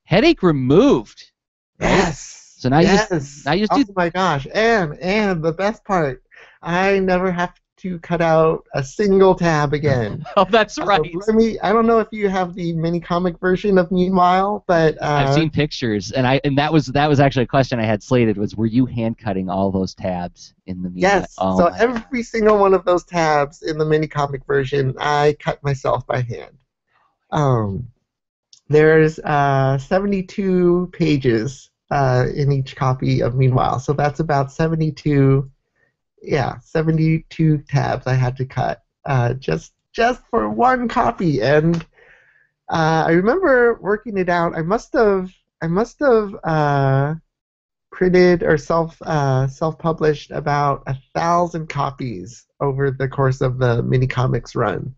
Headache removed. Yes. So now you just do. Oh my gosh! And the best part, I never have to cut out a single tab again. Oh, that's right. I don't know if you have the mini comic version of Meanwhile, but I've seen pictures, and that was actually a question I had slated was, were you hand cutting all those tabs in the Meanwhile? Yes. Oh, so every single one of those tabs in the mini comic version, I cut myself by hand. There's 72 pages. In each copy of Meanwhile. So that's about 72 tabs I had to cut just for one copy. And I remember working it out. I must have printed or self-published about 1,000 copies over the course of the mini comics run.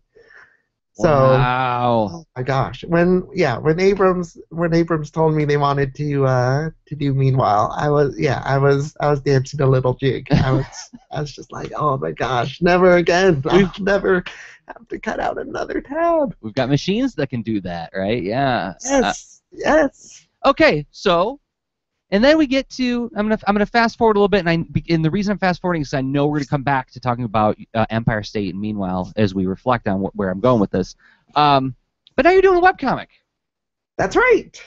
So, wow. Oh my gosh, when Abrams told me they wanted to do Meanwhile, I was dancing a little jig. I was just like, oh my gosh, never again. I'll never have to cut out another tab. We've got machines that can do that, right? Yeah. Yes. Yes. Okay, so and then we get to I'm gonna fast forward a little bit, and the reason I'm fast forwarding is I know we're gonna come back to talking about Empire State and Meanwhile as we reflect on where I'm going with this. But now you're doing a webcomic. That's right.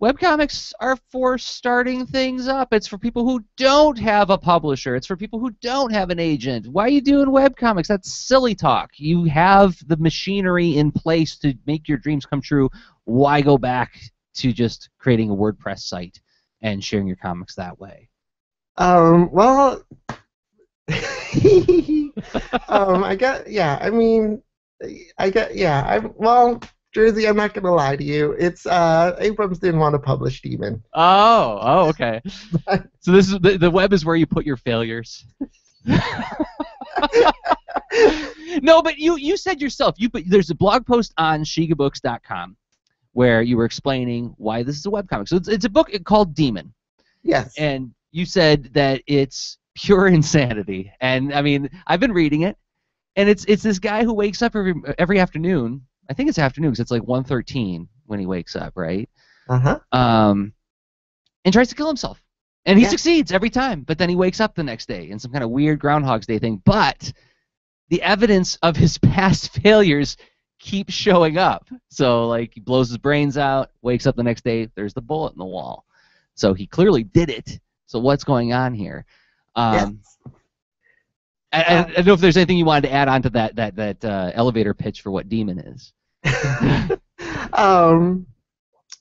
Webcomics are for starting things up. It's for people who don't have a publisher. It's for people who don't have an agent. Why are you doing webcomics? That's silly talk. You have the machinery in place to make your dreams come true. Why go back to just creating a WordPress site and sharing your comics that way? Well, Jerzy, I'm not gonna lie to you. It's Abrams didn't want to publish Demon. Oh, okay. But, so this is the web is where you put your failures. No, but you said yourself. There's a blog post on Shigabooks.com where you were explaining why this is a webcomic. So it's a book called Demon. Yes. And you said that it's pure insanity. And, I mean, I've been reading it, and it's this guy who wakes up every afternoon. I think it's afternoon because it's like 1:13 when he wakes up, right? Uh-huh. And tries to kill himself. And he succeeds every time, but then he wakes up the next day in some kind of weird Groundhog's Day thing. But the evidence of his past failures keeps showing up. So, like, he blows his brains out, wakes up the next day, there's the bullet in the wall. So he clearly did it. So what's going on here? Yes. I don't know if there's anything you wanted to add on to that elevator pitch for what Demon is.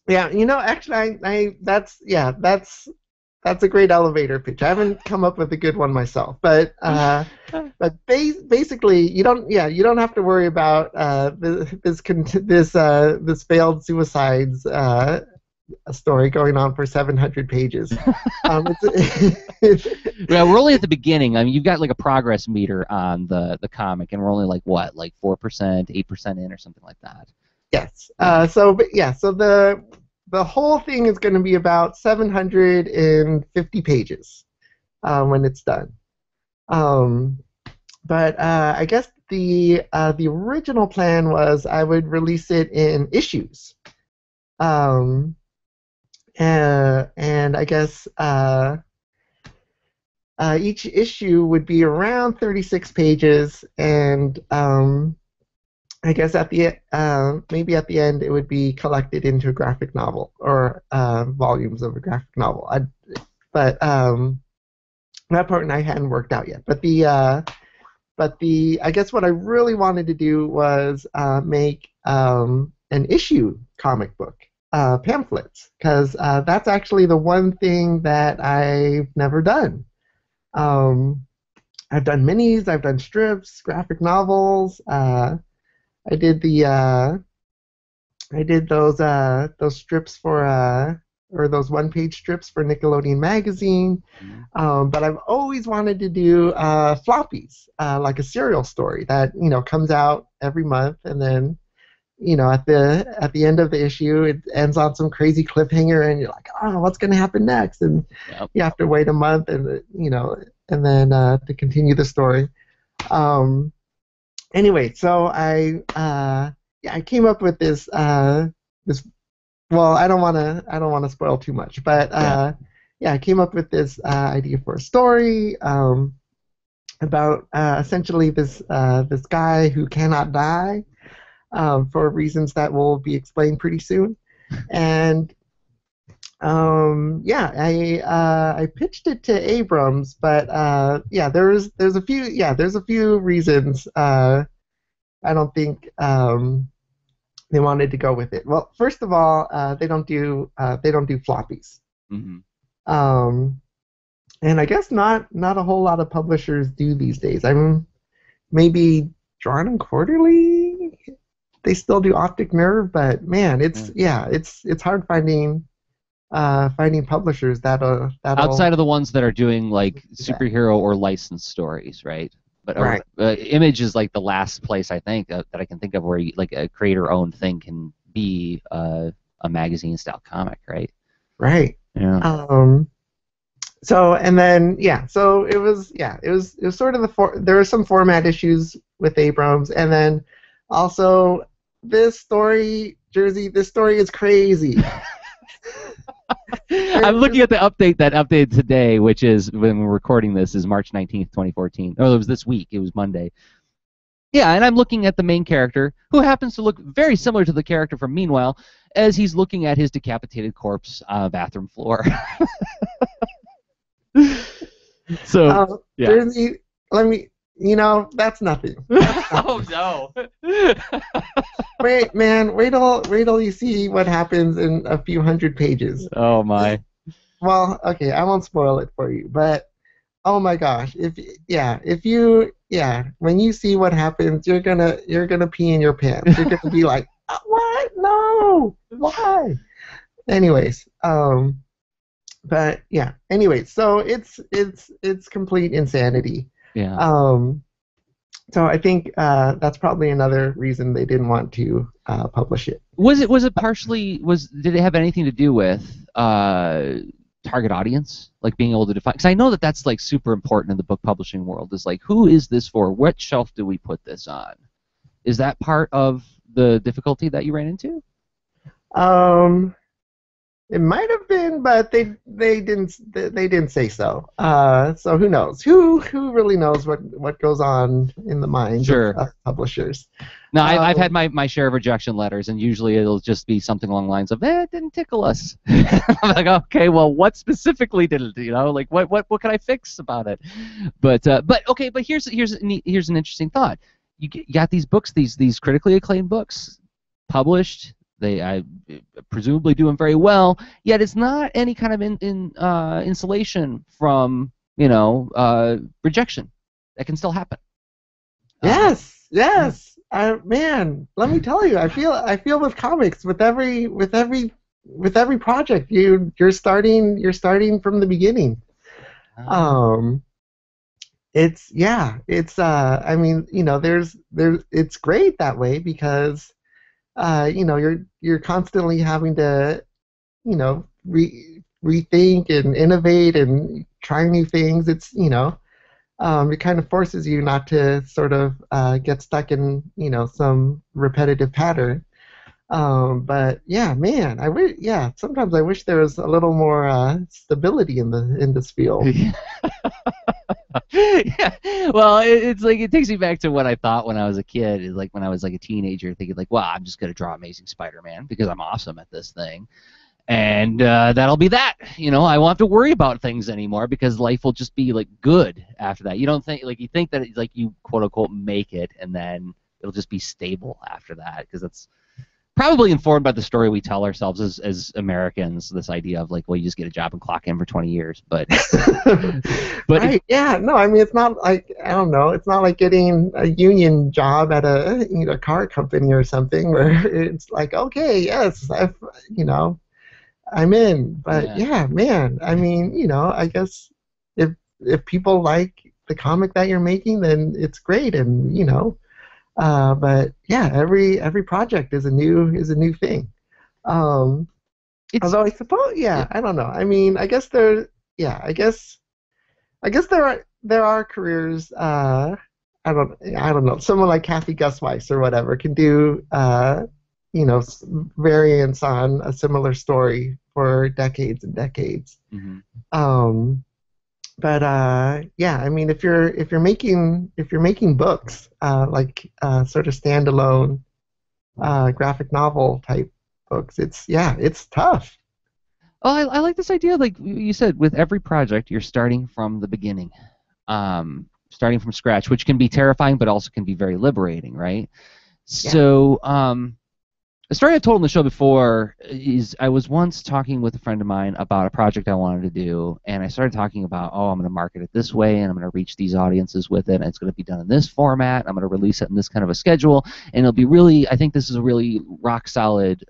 Yeah, you know, actually, that's a great elevator pitch. I haven't come up with a good one myself, but basically, you don't have to worry about this failed suicides story going on for 700 pages. Yeah, we're only at the beginning. I mean, you've got like a progress meter on the comic, and we're only like what, like 4%, 8% in, or something like that. Yes. So the whole thing is going to be about 750 pages when it's done. But I guess the original plan was I would release it in issues. And I guess each issue would be around 36 pages, and I guess at the maybe at the end it would be collected into a graphic novel or volumes of a graphic novel. But that part I hadn't worked out yet. But I guess what I really wanted to do was make an issue comic book pamphlets, because that's actually the one thing that I've never done. I've done minis, I've done strips, graphic novels. I did those strips for or those one-page strips for Nickelodeon magazine, but I've always wanted to do floppies, like a serial story that comes out every month, and then at the end of the issue it ends on some crazy cliffhanger, and you're like, oh, what's going to happen next? And yep. You have to wait a month, and then to continue the story. Anyway, so I came up with this I don't wanna spoil too much, but I came up with this idea for a story about essentially this guy who cannot die for reasons that will be explained pretty soon, and I pitched it to Abrams, but there's a few reasons I don't think they wanted to go with it. Well, first of all, they don't do floppies, mm-hmm. And I guess not a whole lot of publishers do these days. I'm maybe Drawn and Quarterly. They still do Optic Nerve, but man, it's hard finding. Finding publishers that outside of the ones that are doing like superhero or licensed stories, right? But right. Image is like the last place I think that I can think of where like a creator-owned thing can be a magazine-style comic, right? Right. Yeah. So it was sort of there were some format issues with Abrams, and then also this story, Jerzy. This story is crazy. I'm looking at the update that updated today, which is when we're recording this is March 19th, 2014. Oh, it was this week. It was Monday. Yeah, and I'm looking at the main character, who happens to look very similar to the character from Meanwhile, as he's looking at his decapitated corpse on a bathroom floor. So, yeah. Jerzy, that's nothing. Oh no! Wait till you see what happens in a few hundred pages. Oh my! Well, okay, I won't spoil it for you, but oh my gosh! When you see what happens, you're gonna pee in your pants. You're gonna be like, what? No! Why? Anyways, but yeah. Anyways, so it's complete insanity. Yeah. So I think that's probably another reason they didn't want to publish it. Did it have anything to do with target audience, like being able to define? Because I know that's like super important in the book publishing world. Is like, who is this for? What shelf do we put this on? Is that part of the difficulty that you ran into? It might have been, but they didn't say so. So who knows? Who really knows what goes on in the minds of publishers? No, I've had my share of rejection letters, and usually it'll just be something along the lines of, "Eh, it didn't tickle us." I'm like, okay, well, what specifically did it? You know, like what can I fix about it? But here's an interesting thought. You got these books, these critically acclaimed books, published. I presumably doing very well. Yet it's not any kind of insulation from rejection. That can still happen. Yes. Man, let me tell you, I feel with comics, with every project, you're starting from the beginning. It's great that way because. You're constantly having to, rethink and innovate and try new things. It's it kind of forces you not to sort of get stuck in some repetitive pattern. But yeah, man, I wish. Yeah, sometimes I wish there was a little more stability in this field. Yeah. Well, it's like it takes me back to what I thought when I was a kid. It's like when I was like a teenager, thinking like, "Well, I'm just gonna draw Amazing Spider-Man because I'm awesome at this thing, and that'll be that." I won't have to worry about things anymore because life will just be like good after that. You don't think like you think that it's like you quote unquote make it, and then it'll just be stable after that because that's probably informed by the story we tell ourselves as Americans, this idea of like, well, you just get a job and clock in for 20 years, it's not like, I don't know, it's not like getting a union job at a car company or something where it's like, okay, yes, I'm in, but yeah, man, I mean, I guess if people like the comic that you're making, then it's great, and but yeah, every project is a new thing. Although I suppose, I don't know. I mean, I guess there are careers. I don't know. Someone like Kathy Gusweiss or whatever can do variants on a similar story for decades and decades. Mm-hmm. I mean, if you're making books, sort of standalone, graphic novel type books, it's tough. Oh, I like this idea. Like you said, with every project, you're starting from the beginning, starting from scratch, which can be terrifying, but also can be very liberating, right? Yeah. So, a story I've told on the show before is I was once talking with a friend of mine about a project I wanted to do, and I started talking about, I'm going to market it this way, and I'm going to reach these audiences with it, and it's going to be done in this format, I'm going to release it in this kind of a schedule, and it'll be really, I think this is a really rock-solid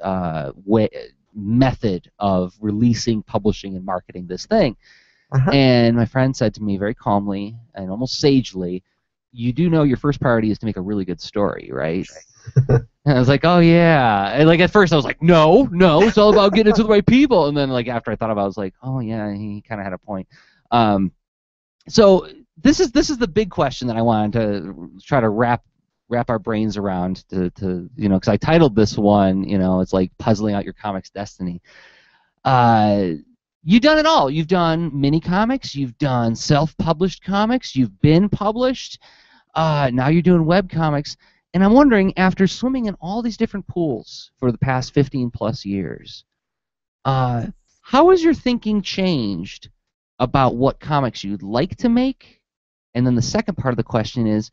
method of releasing, publishing, and marketing this thing. Uh-huh. And my friend said to me very calmly and almost sagely, you do know your first priority is to make a really good story, right? And I was like, oh yeah. And like at first I was like, no, it's all about getting it to the right people. And then like after I thought about it, I was like, oh yeah, he kind of had a point. So this is the big question that I wanted to try to wrap our brains around to because I titled this one, it's like puzzling out your comic's destiny. You've done it all. You've done mini comics. You've done self-published comics. You've been published. Now you're doing web comics. And I'm wondering, after swimming in all these different pools for the past 15-plus years, how has your thinking changed about what comics you'd like to make? And then the second part of the question is,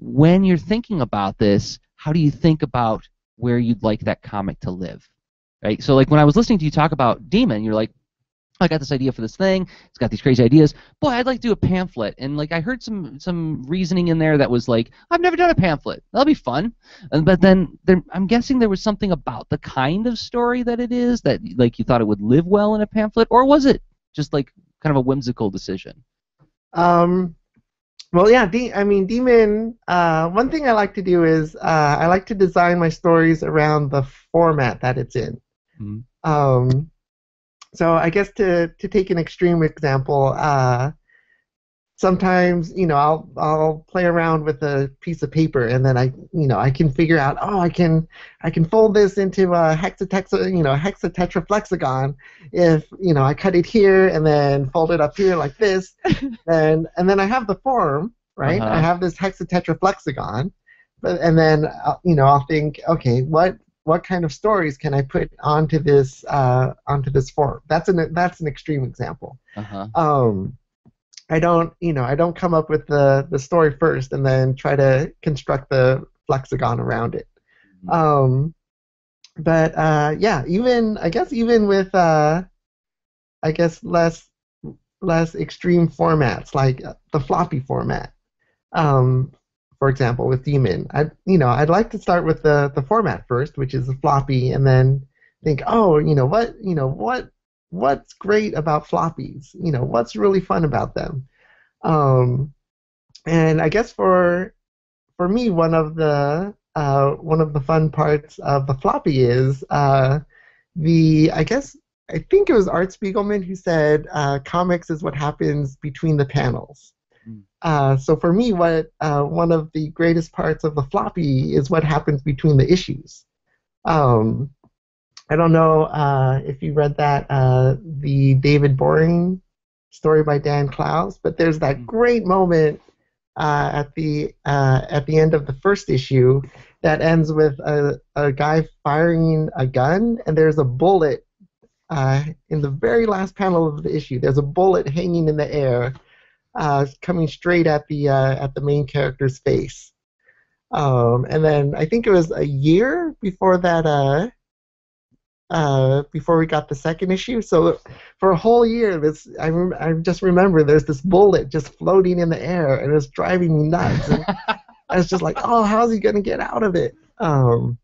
when you're thinking about this, how do you think about where you'd like that comic to live? Right? So like when I was listening to you talk about Demon, you're like, I got this idea for this thing. It's got these crazy ideas. Boy, I'd like to do a pamphlet. And like I heard some reasoning in there that was like, I've never done a pamphlet. That'll be fun. But then I'm guessing there was something about the kind of story that it is that like you thought it would live well in a pamphlet, or was it just like kind of a whimsical decision? Demon. One thing I like to do is I like to design my stories around the format that it's in. Mm-hmm. So I guess to take an extreme example, sometimes, you know, I'll play around with a piece of paper, and then I can figure out, oh, I can fold this into a hexatetraflexagon if, you know, I cut it here and then fold it up here like this, and then I have the form, right? Uh-huh. I have this hexatetraflexagon, but and then you know, I'll think, okay, what kind of stories can I put onto this form? That's an extreme example. Uh-huh. I don't come up with the story first and then try to construct the lexicon around it. Yeah, even with less extreme formats, like the floppy format. For example, with Demon, I'd like to start with the format first, which is the floppy, and then think, oh, what's great about floppies? You know, what's really fun about them? And I guess for me, one of the fun parts of the floppy is I think it was Art Spiegelman who said comics is what happens between the panels. Mm. So for me, one of the greatest parts of the floppy is what happens between the issues. I don't know if you read that, the David Boring story by Dan Clowes, but there's that great moment at the end of the first issue that ends with a guy firing a gun, and there's a bullet in the very last panel of the issue. There's a bullet hanging in the air, coming straight at the main character's face. And then I think it was a year before that. Before we got the second issue, so for a whole year, I just remember there's this bullet just floating in the air, and it's driving me nuts. And I was just like, oh, how's he gonna get out of it? So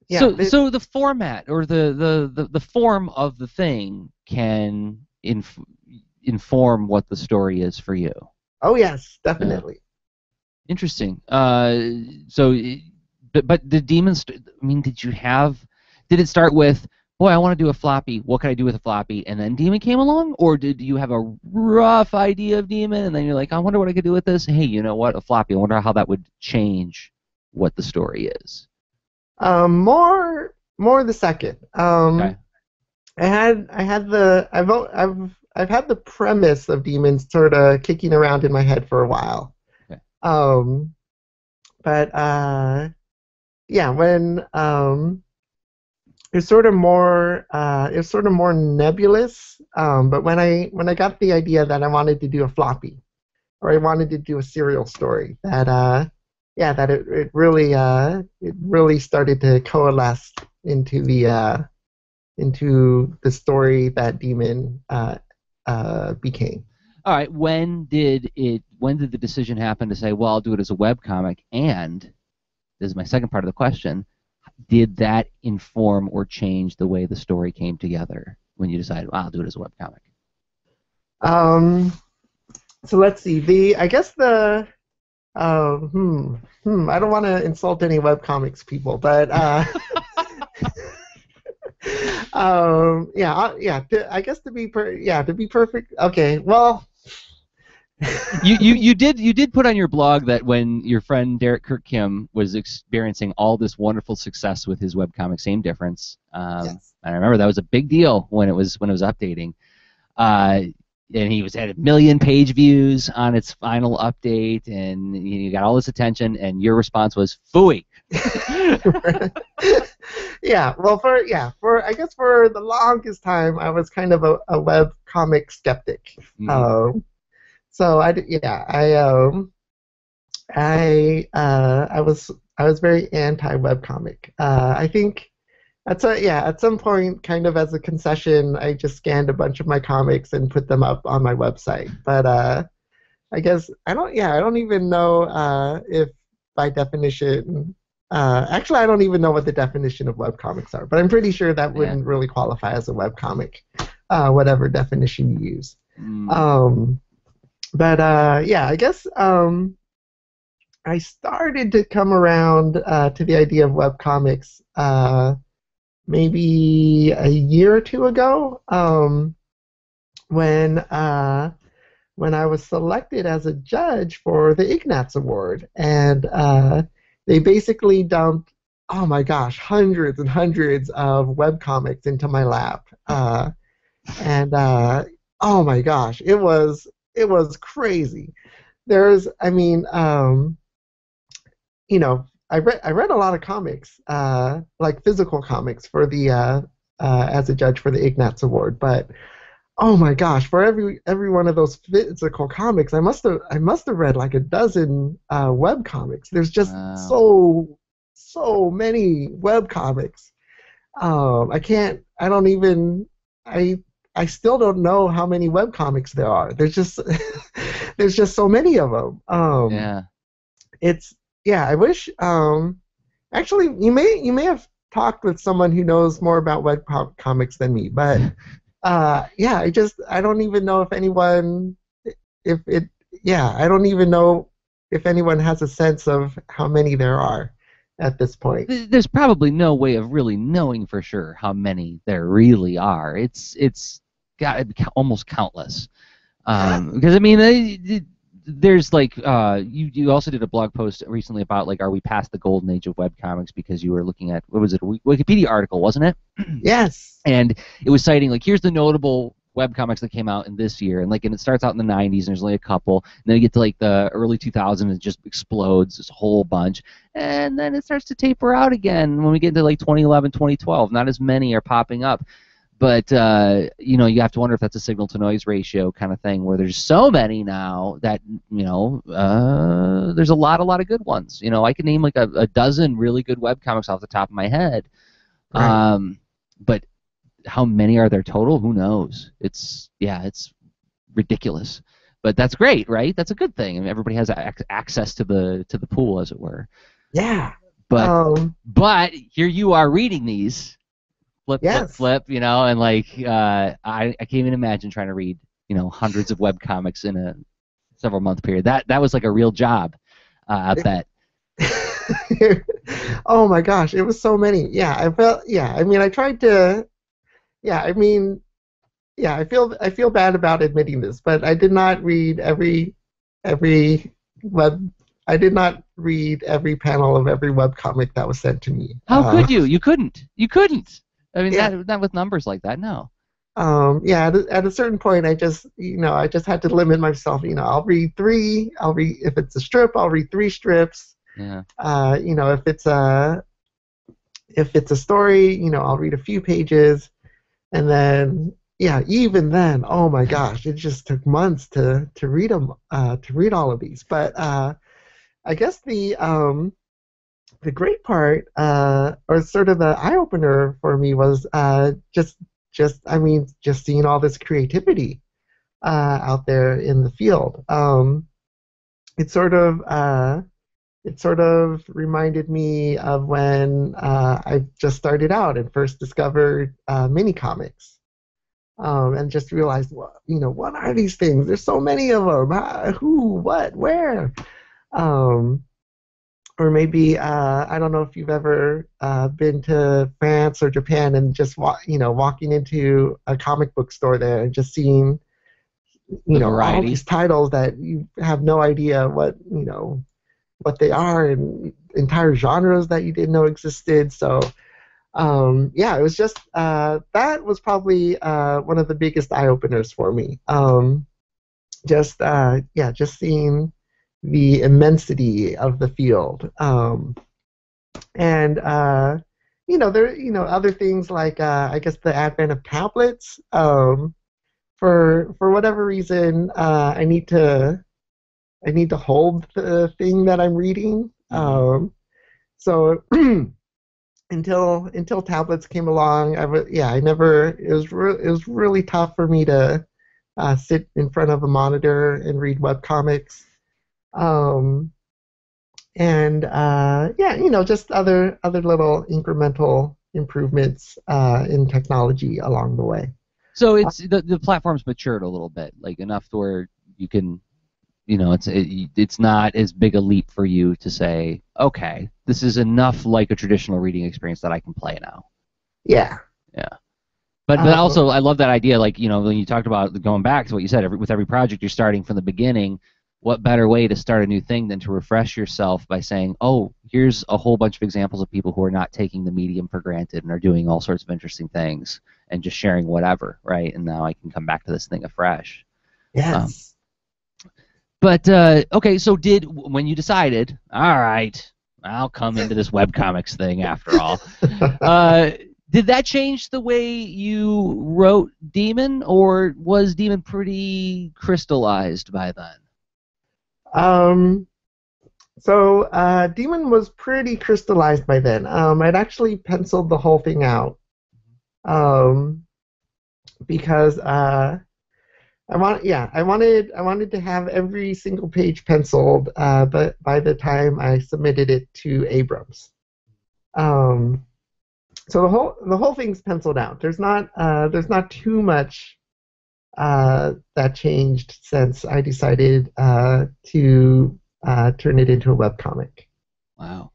the format or the form of the thing can inform what the story is for you. Oh yes, definitely. Yeah. Interesting. But the Demons, did it start with, boy, I want to do a floppy, what can I do with a floppy, and then Demon came along? Or did you have a rough idea of Demon, and then you're like, I wonder what I could do with this? Hey, you know what, a floppy, I wonder how that would change what the story is. More the second. Okay. I've had the premise of Demons sort of kicking around in my head for a while. It's sort of more nebulous. But when I got the idea that I wanted to do a floppy, or I wanted to do a serial story, it really started to coalesce into the story that Demon became. All right. When did the decision happen to say, well, I'll do it as a webcomic? And this is my second part of the question: did that inform or change the way the story came together when you decided, well, I'll do it as a webcomic? So let's see. I don't want to insult any webcomics people, but. To be perfect. Okay, well, you did put on your blog that when your friend Derek Kirk Kim was experiencing all this wonderful success with his webcomic Same Difference, yes. And I remember that was a big deal when it was updating, and he was at 1 million page views on its final update, and you got all this attention, and your response was phooey. I guess for the longest time I was kind of a web comic skeptic. I was very anti web comic. I think at some point, kind of as a concession, I just scanned a bunch of my comics and put them up on my website. But I don't even know if by definition. Actually, I don't even know what the definition of webcomics are, but I'm pretty sure that wouldn't really qualify as a webcomic, whatever definition you use. I started to come around to the idea of webcomics maybe a year or two ago when I was selected as a judge for the Ignatz Award, and they basically dumped, oh my gosh, hundreds and hundreds of webcomics into my lap, oh my gosh, it was crazy. There's, I mean, you know, I read a lot of comics, like physical comics, for the as a judge for the Ignatz Award. But oh my gosh, for every one of those physical comics, I must have read like a dozen web comics. There's just so many web comics. I still don't know how many web comics there are. There's just so many of them. I wish. Actually, you may have talked with someone who knows more about web comics than me, but I don't even know if anyone I don't even know if anyone has a sense of how many there are at this point. There's probably no way of really knowing for sure how many there really are. It's got almost countless. Because I mean, there's like you also did a blog post recently about like, are we past the golden age of webcomics? Because you were looking at, what was it, a Wikipedia article, wasn't it? Yes. And it was citing like, here's the notable webcomics that came out in this year, and it starts out in the 90s and there's only a couple, and then you get to like the early 2000s and it just explodes, this whole bunch, and then it starts to taper out again when we get into like 2011, 2012. Not as many are popping up. But, you know, you have to wonder if that's a signal-to-noise ratio kind of thing, where there's so many now that, you know, there's a lot of good ones. You know, I could name like a dozen really good webcomics off the top of my head. Right. But how many are there total? Who knows? It's ridiculous. But that's great, right? That's a good thing. I mean, everybody has access to the pool, as it were. Yeah. But here you are reading these. Flip, you know, and like I can't even imagine trying to read, you know, hundreds of web comics in a several month period. That was like a real job, I bet. Oh my gosh, it was so many. I feel bad about admitting this, but I did not read every web. I did not read every panel of every web comic that was sent to me. How could you? You couldn't. You couldn't. I mean, not with numbers like that, no. At a certain point, I just had to limit myself. You know, if it's a strip, I'll read 3 strips. Yeah. You know, if it's a story, you know, I'll read a few pages. And then, even then, oh my gosh, it just took months to read them, to read all of these. But I guess the great part, or sort of the eye-opener for me, was just seeing all this creativity out there in the field. It sort of reminded me of when I just started out and first discovered mini comics, and just realized, well, you know, what are these things? There's so many of them. Who? What? Where? Or maybe, I don't know if you've ever been to France or Japan and just walking into a comic book store there and just seeing, you know, all these titles that you have no idea what they are, and entire genres that you didn't know existed. So, it was just, that was probably one of the biggest eye-openers for me. Just seeing the immensity of the field, and other things like I guess the advent of tablets. For whatever reason, I need to hold the thing that I'm reading. So until tablets came along, it was really tough for me to sit in front of a monitor and read webcomics. Just other little incremental improvements in technology along the way. So it's the platform's matured a little bit, like enough to where you can, you know, it's not as big a leap for you to say, okay, this is enough like a traditional reading experience that I can play now. Yeah. Yeah. But also, I love that idea, like, you know, when you talked about going back to what you said, with every project you're starting from the beginning, what better way to start a new thing than to refresh yourself by saying, oh, here's a whole bunch of examples of people who are not taking the medium for granted and are doing all sorts of interesting things and just sharing whatever, right? And now I can come back to this thing afresh. Yes. Okay, so when you decided, all right, I'll come into this webcomics thing after all, did that change the way you wrote Demon, or was Demon pretty crystallized by then? Demon was pretty crystallized by then. I'd actually penciled the whole thing out because I wanted to have every single page penciled, but by the time I submitted it to Abrams. So the whole thing's penciled out. There's not too much that changed since I decided to turn it into a webcomic. Wow.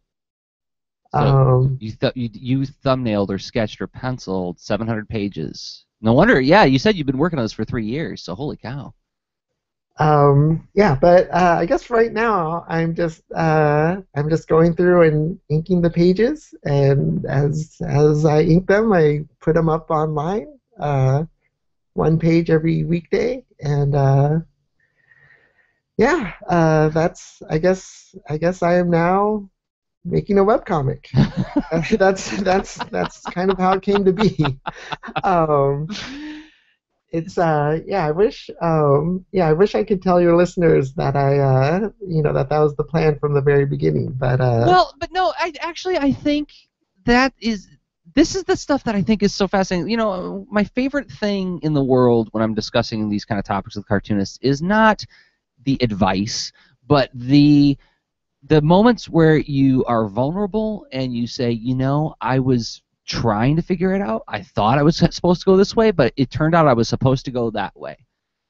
So you thumbnailed or sketched or penciled 700 pages. No wonder. Yeah, you said you've been working on this for 3 years. So holy cow. Yeah, but I guess right now I'm just going through and inking the pages, and as I ink them, I put them up online, one page every weekday, and that's I guess I am now making a webcomic. That's kind of how it came to be. It's I wish I could tell your listeners that that was the plan from the very beginning, but I think this is the stuff that I think is so fascinating. You know, my favorite thing in the world when I'm discussing these kind of topics with cartoonists is not the advice, but the moments where you are vulnerable and you say, you know, I was trying to figure it out. I thought I was supposed to go this way, but it turned out I was supposed to go that way.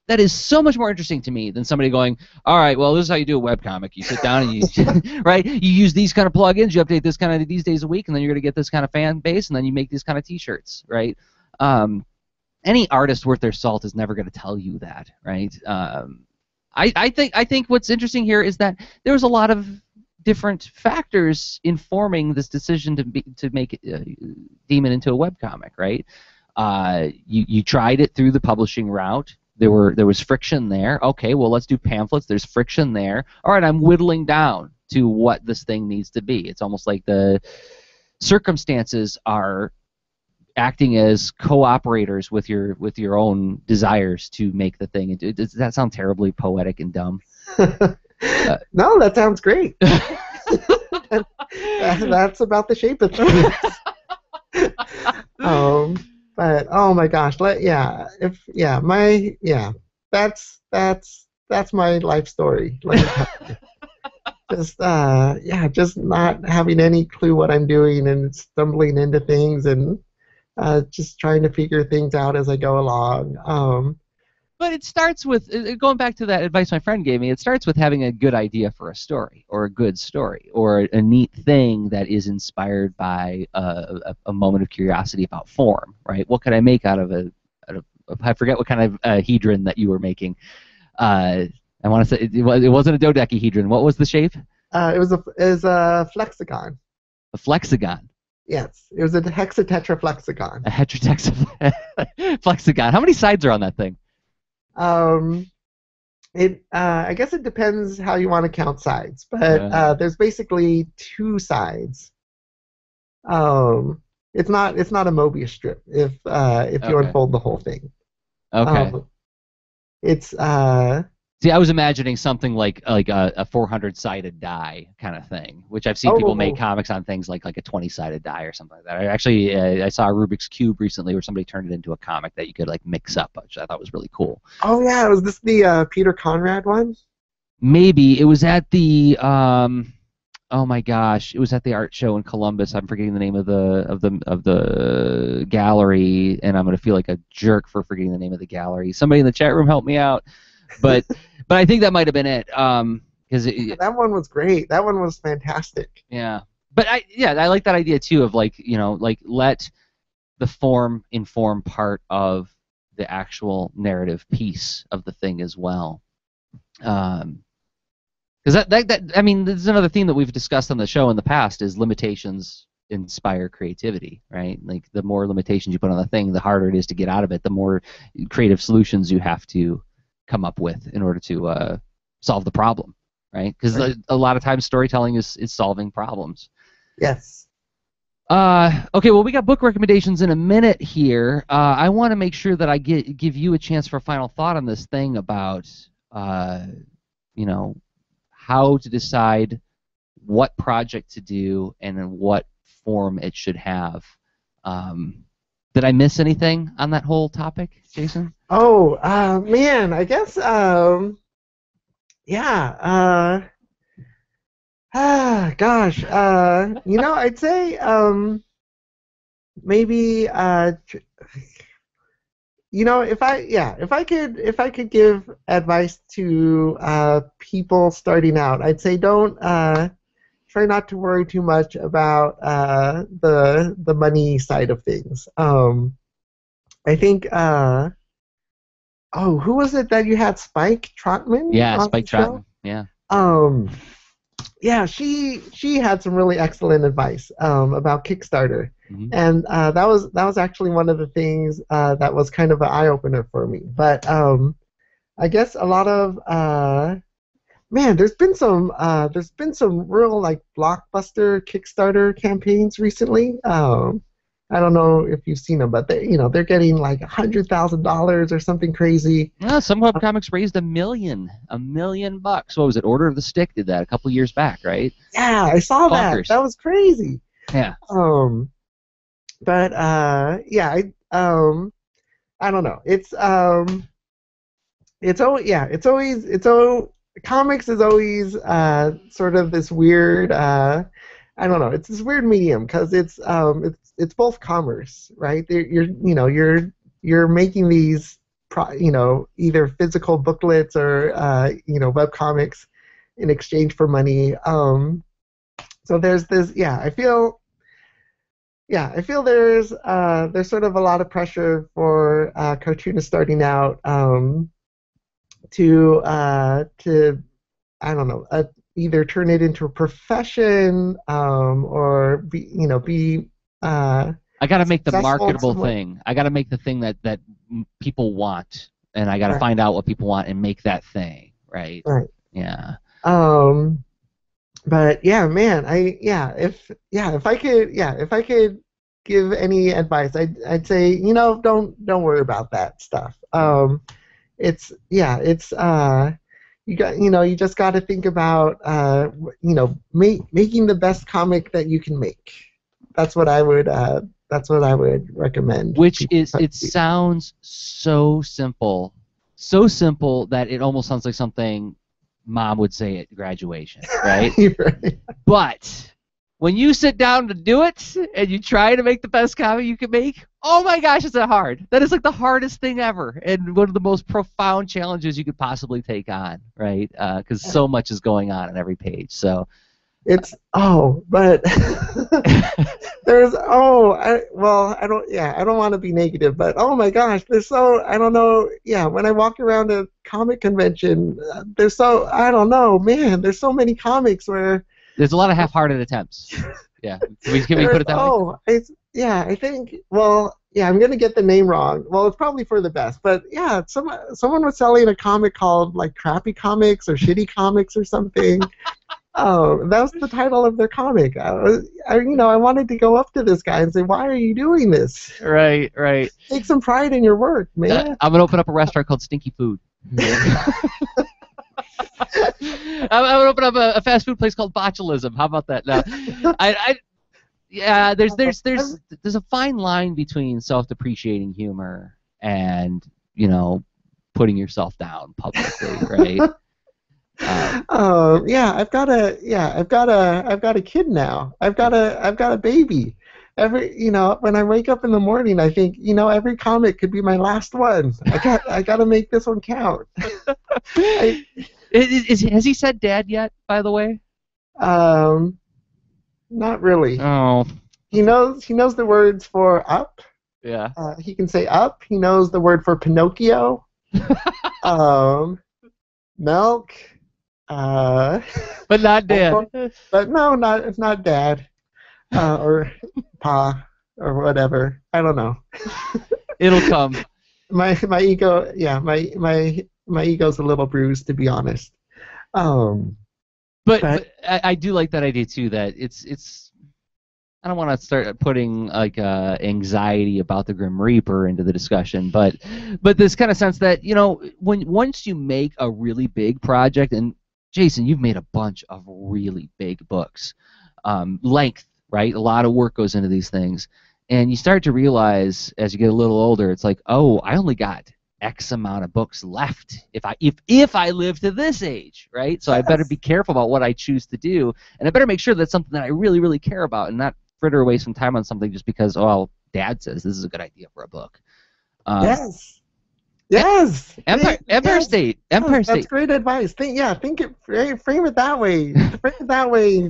That is so much more interesting to me than somebody going, all right, well, this is how you do a webcomic. You sit down and you right? You use these kind of plugins, you update this kind of these days a week, and then you're going to get this kind of fan base, and then you make these kind of T-shirts, right? Any artist worth their salt is never going to tell you that, right? I think what's interesting here is that there was a lot of different factors informing this decision to make Demon into a webcomic, right? You tried it through the publishing route. There was friction there. Okay, well, let's do pamphlets. There's friction there. All right, I'm whittling down to what this thing needs to be. It's almost like the circumstances are acting as cooperators with your own desires to make the thing. Does that sound terribly poetic and dumb? No, that sounds great. That's about the shape of things. But oh my gosh, that's my life story. Just not having any clue what I'm doing and stumbling into things and just trying to figure things out as I go along. But it starts with, going back to that advice my friend gave me, it starts with having a good idea for a story, or a good story, or a neat thing that is inspired by a moment of curiosity about form, right? What could I make out of I forget what kind of hedron that you were making. I want to say, it wasn't a dodecahedron. What was the shape? It was a flexagon. A flexagon. Yes, it was a hexatetraflexagon. A hexatetraflexagon. How many sides are on that thing? I guess it depends how you want to count sides, but there's basically two sides. It's not a Mobius strip if you unfold the whole thing. Okay. See, I was imagining something like a 400-sided die kind of thing, which I've seen people make comics on things like a 20-sided die or something like that. I saw a Rubik's Cube recently where somebody turned it into a comic that you could like mix up, which I thought was really cool. Oh yeah, was this the Peter Conrad one? Maybe it was at the it was at the art show in Columbus. I'm forgetting the name of the gallery, and I'm gonna feel like a jerk for forgetting the name of the gallery. Somebody in the chat room help me out. But I think that might have been it. That one was great. That one was fantastic. Yeah, but I like that idea too of like, you know, like let the form part of the actual narrative piece of the thing as well. Because I mean, this is another theme that we've discussed on the show in the past, is limitations inspire creativity, right? Like, the more limitations you put on a thing, the harder it is to get out of it, the more creative solutions you have to come up with in order to solve the problem, right? Because a lot of times storytelling is solving problems. Yes. Okay, well, we got book recommendations in a minute here. I want to make sure that I give you a chance for a final thought on this thing about, you know, how to decide what project to do and in what form it should have. Did I miss anything on that whole topic, Jason? Oh, man, I guess, you know, I'd say maybe, you know, if I could give advice to people starting out, I'd say don't try not to worry too much about the money side of things. I think who was it that you had? Spike Trotman? Yeah, Spike Trotman. Yeah. Yeah, she had some really excellent advice about Kickstarter, mm-hmm. and that was actually one of the things that was kind of an eye opener for me. But I guess a lot of man, there's been some real like blockbuster Kickstarter campaigns recently. I don't know if you've seen them, but they're getting like $100,000 or something crazy. Yeah, some web comics raised $1 million. What was it? Order of the Stick did that a couple years back, right? Yeah, I saw that. That was crazy. Yeah. But yeah, I don't know. Comics is always sort of this weird. I don't know. It's this weird medium because it's both commerce, right? You're making these either physical booklets or web comics in exchange for money. So there's this. I feel there's sort of a lot of pressure for cartoonists starting out to I don't know. Either turn it into a profession or be. I got to make the marketable thing. I got to make the thing that people want, and I got to find out what people want and make that thing, right? Right. Yeah. But yeah, man, if I could give any advice, I'd say, you know, don't worry about that stuff. You just got to think about, making the best comic that you can make. That's what I would recommend. Which is, it sounds so simple that it almost sounds like something Mom would say at graduation, right? Right. But when you sit down to do it and you try to make the best comic you can make, oh my gosh, is that hard? That is like the hardest thing ever, and one of the most profound challenges you could possibly take on, right? Because so much is going on every page. So it's I don't want to be negative, but oh my gosh, there's so I don't know. Yeah, when I walk around a comic convention, there's so I don't know, man. There's so many comics where there's a lot of half-hearted attempts. Yeah, can we put it that way? I'm going to get the name wrong. Well, it's probably for the best, but yeah, someone was selling a comic called, like, Crappy Comics or Shitty Comics or something. Oh, that was the title of their comic. I wanted to go up to this guy and say, why are you doing this? Right, right. Take some pride in your work, man. I'm going to open up a restaurant called Stinky Food. I would open up a fast food place called Botulism. How about that? No, there's a fine line between self-depreciating humor and putting yourself down publicly, right? I've got a kid now. I've got a baby. When I wake up in the morning, I think, every comic could be my last one. I got to make this one count. Has he said dad yet, by the way? Not really. Oh. He knows the words for up Yeah. He can say up. He knows the word for Pinocchio. Milk. But not dad. But no, not it's not dad. Or pa or whatever. I don't know. It'll come. My ego, yeah, my ego's a little bruised, to be honest. But I do like that idea too. That it's I don't want to start putting like anxiety about the Grim Reaper into the discussion, but this kind of sense that, you know, when once you make a really big project, and Jason, you've made a bunch of really big books, length, right? A lot of work goes into these things, and you start to realize as you get a little older, it's like, oh, I only got X amount of books left if I live to this age, right? So yes. I better be careful about what I choose to do, and I better make sure that's something that I really, really care about, and not fritter away some time on something just because, oh, Dad says this is a good idea for a book. Yes. Yes. Empire State. Empire State. That's great advice. Frame it that way. Frame it that way.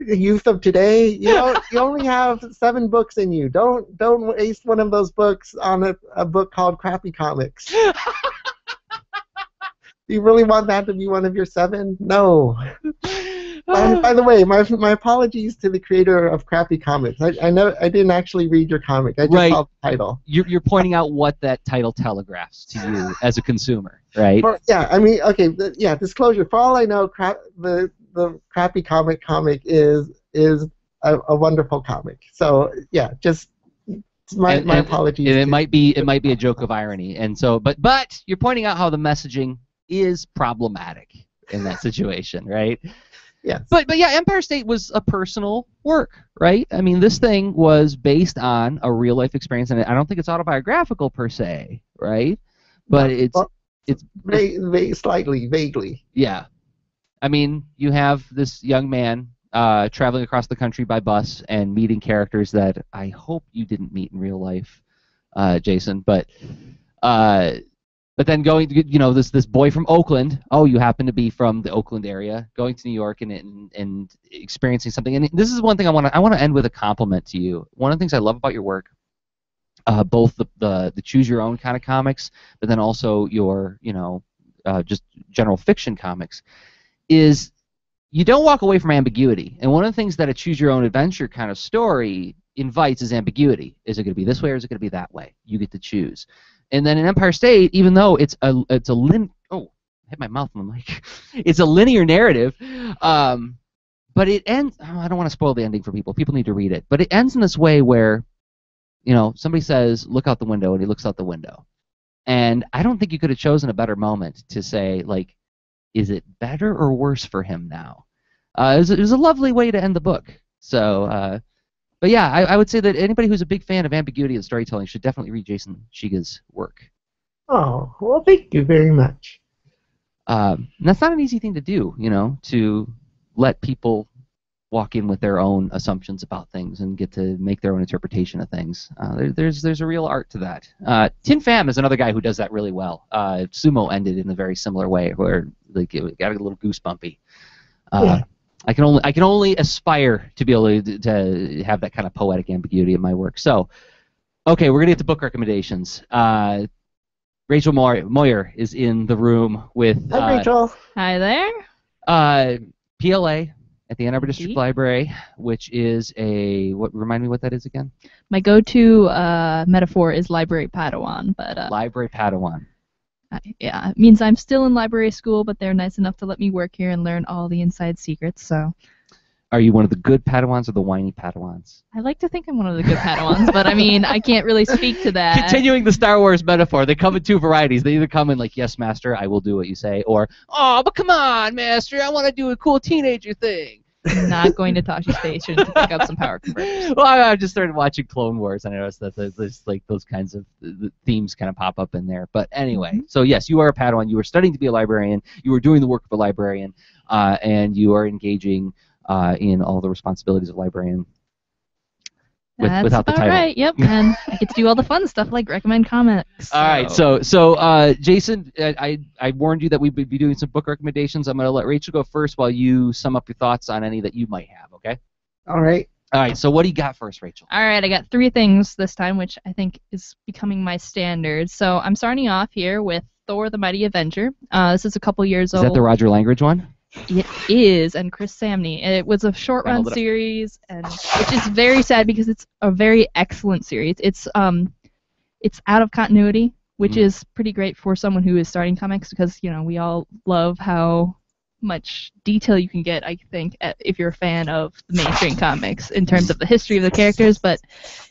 The youth of today, you know, you only have 7 books in you. Don't waste one of those books on a book called Crappy Comics. Do you really want that to be one of your 7? No. By the way, my apologies to the creator of Crappy Comics. I didn't actually read your comic. I just saw the title. You're pointing out what that title telegraphs to you as a consumer, right? Disclosure. For all I know, the Crappy comic is a wonderful comic. So yeah, just my apologies. And it might be a joke of irony, and so but you're pointing out how the messaging is problematic in that situation, right? Yes. But yeah, Empire State was a personal work, right? I mean, this thing was based on a real life experience, and I don't think it's autobiographical per se, right? But it's vaguely. Yeah, I mean, you have this young man traveling across the country by bus and meeting characters that I hope you didn't meet in real life, Jason. But then going to, you know, this boy from Oakland, oh, you happen to be from the Oakland area, going to New York and experiencing something. And this is one thing I want to end with a compliment to you. One of the things I love about your work, both the choose your own kind of comics, but then also your, you know, just general fiction comics, is you don't walk away from ambiguity. And one of the things that a choose your own adventure kind of story invites is ambiguity. Is it going to be this way or is it going to be that way? You get to choose. And then in Empire State, even though it's a linear narrative, but it ends. Oh, I don't want to spoil the ending for people. People need to read it. But it ends in this way where, you know, somebody says, "Look out the window," and he looks out the window. And I don't think you could have chosen a better moment to say, like, is it better or worse for him now? It was a lovely way to end the book. So. But yeah, I would say that anybody who's a big fan of ambiguity and storytelling should definitely read Jason Shiga's work. Oh, well, thank you very much. And that's not an easy thing to do, you know, to let people walk in with their own assumptions about things and get to make their own interpretation of things. There's a real art to that. Tin Pham is another guy who does that really well. Sumo ended in a very similar way, where like it got a little goosebumpy. Yeah. I can only aspire to be able to have that kind of poetic ambiguity in my work. So, okay, we're going to get to book recommendations. Rachel Moyer is in the room with... Hi, Rachel. Hi there. PLA at the Ann Arbor District Library, which is a... Remind me what that is again? My go-to metaphor is Library Padawan. Library Padawan. Yeah, it means I'm still in library school, but they're nice enough to let me work here and learn all the inside secrets, so... Are you one of the good Padawans or the whiny Padawans? I like to think I'm one of the good Padawans, but I mean, I can't really speak to that. Continuing the Star Wars metaphor, they come in two varieties. They either come in like, yes, master, I will do what you say, or, oh, but come on, master, I want to do a cool teenager thing. I'm not going to Tosche Station to pick up some power converters. Well, I just started watching Clone Wars, and I noticed that there's like those kinds of themes kind of pop up in there. But anyway, So yes, you are a Padawan. You are studying to be a librarian. You are doing the work of a librarian, and you are engaging in all the responsibilities of a librarian. Without the title. All right. Yep, and I get to do all the fun stuff like recommend comics. All right. So Jason, I warned you that we'd be doing some book recommendations. I'm going to let Rachel go first while you sum up your thoughts on any that you might have. Okay. All right. All right, so what do you got first, Rachel? All right, I got three things this time, which I think is becoming my standard. So I'm starting off here with Thor the Mighty Avenger. This is a couple years old. Is that the Roger Langridge one? It is, and Chris Samney. It was a short-run series, and which is very sad because it's a very excellent series. It's out of continuity, which is pretty great for someone who is starting comics because, you know, we all love how much detail you can get, I think, if you're a fan of the mainstream comics in terms of the history of the characters, but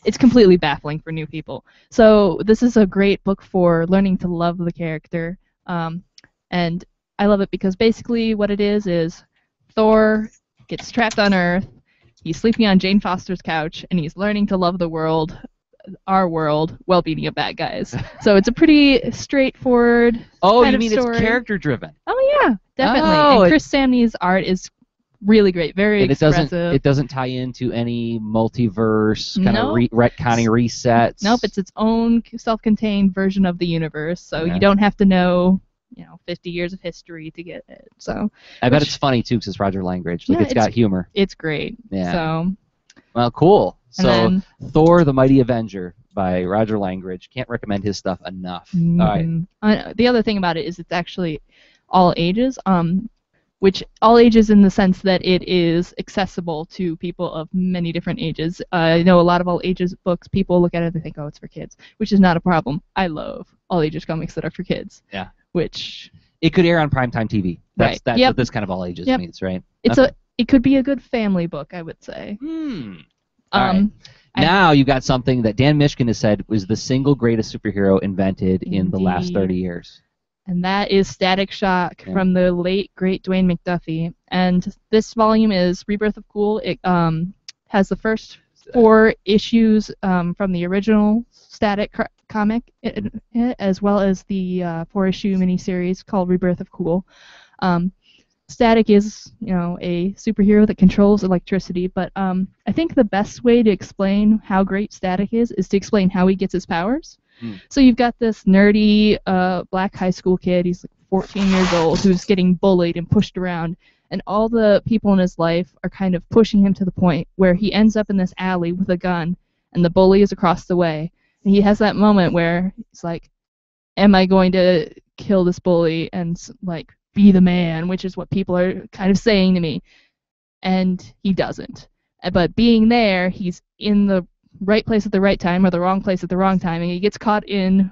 it's completely baffling for new people. So this is a great book for learning to love the character, and I love it because basically what it is Thor gets trapped on Earth, he's sleeping on Jane Foster's couch, and he's learning to love the world, our world, while beating up bad guys. So it's a pretty straightforward kind of story. Oh, you mean it's character-driven? Oh, yeah. Definitely. Oh, and Chris Samney's art is really great, very expressive. It doesn't tie into any multiverse kind of retconning resets. Nope, it's its own self-contained version of the universe, so you don't have to know, 50 years of history to get it. So I bet it's funny too, because it's Roger Langridge. Like, yeah, it's got humor. It's great. Yeah. So. Well, cool. So then, Thor the Mighty Avenger by Roger Langridge. Can't recommend his stuff enough. All right. The other thing about it is it's actually all ages, which all ages in the sense that it is accessible to people of many different ages. I know a lot of all ages books, people look at it and they think, oh, it's for kids, which is not a problem. I love all ages comics that are for kids. Yeah. Which it could air on primetime TV. That's what this kind of all ages means, right? It could be a good family book, I would say. All right. Now you got something that Dan Mishkin has said was the single greatest superhero invented in the last 30 years. And that is Static Shock from the late, great Dwayne McDuffie. And this volume is Rebirth of Cool. It has the first 4 issues from the original Static comic, as well as the 4-issue miniseries called Rebirth of Cool. Static is, a superhero that controls electricity, but I think the best way to explain how great Static is to explain how he gets his powers. So you've got this nerdy black high school kid, he's like 14 years old, who's getting bullied and pushed around, and all the people in his life are kind of pushing him to the point where he ends up in this alley with a gun, and the bully is across the way. And he has that moment where he's like, am I going to kill this bully and be the man, which is what people are kind of saying to me. And he doesn't. But being there, he's in the right place at the right time or the wrong place at the wrong time, and he gets caught in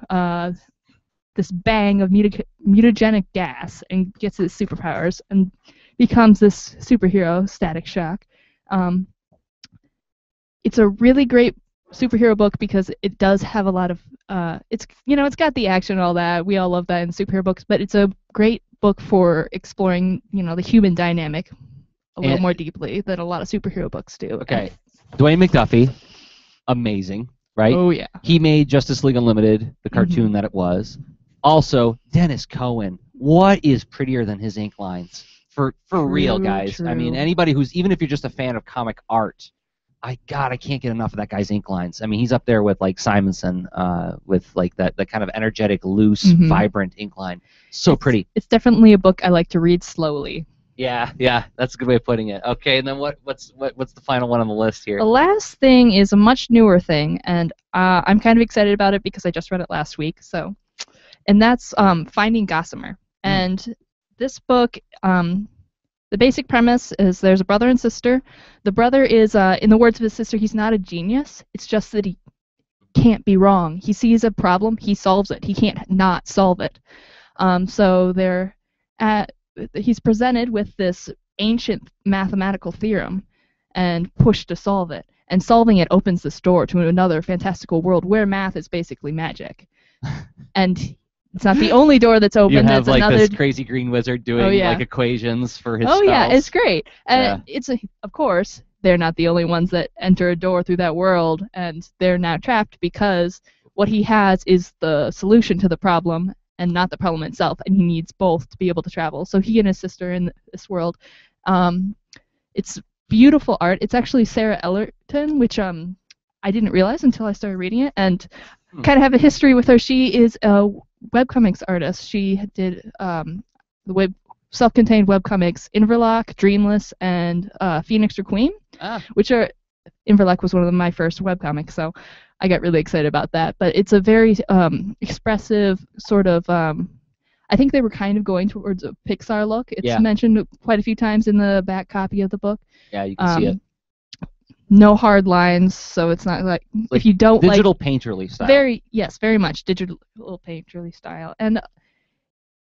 this bang of mutagenic gas and gets his superpowers and becomes this superhero, Static Shock. It's a really great superhero book because it does have a lot of it's got the action and all that. We all love that in superhero books, but it's a great book for exploring, the human dynamic a little more deeply than a lot of superhero books do. Okay. Dwayne McDuffie, amazing, right? Oh, yeah. He made Justice League Unlimited, the cartoon that it was. Also, Dennis Cohen. What is prettier than his ink lines? For real, guys. True. I mean, anybody who's, even if you're just a fan of comic art, I can't get enough of that guy's ink lines. I mean, he's up there with, Simonson, with, that kind of energetic, loose, vibrant ink line. So pretty. It's definitely a book I like to read slowly. Yeah, that's a good way of putting it. Okay, and then what's the final one on the list here? The last thing is a much newer thing, and I'm kind of excited about it because I just read it last week. So, and that's Finding Gossamer. And this book, the basic premise is there's a brother and sister. The brother is, in the words of his sister, he's not a genius. It's just that he can't be wrong. He sees a problem, he solves it. He can't not solve it. So he's presented with this ancient mathematical theorem and pushed to solve it. And solving it opens this door to another fantastical world where math is basically magic. And it's not the only door that's open. You have this crazy green wizard doing equations for his spells. Yeah, it's great. Of course, they're not the only ones that enter a door through that world, and they're now trapped because what he has is the solution to the problem and not the problem itself, and he needs both to be able to travel. So he and his sister in this world. It's beautiful art. It's actually Sarah Ellerton, which I didn't realize until I started reading it, and kind of have a history with her. She is a webcomics artist. She did the self-contained webcomics Inverloch, Dreamless, and Phoenix Requiem, which are Inverloch was one of my first webcomics, so I got really excited about that. But it's a very expressive sort of... I think they were kind of going towards a Pixar look. It's mentioned quite a few times in the back copy of the book. Yeah, you can see it. No hard lines, so it's not like if you don't digital like... Digital painterly style. Very much digital painterly style. And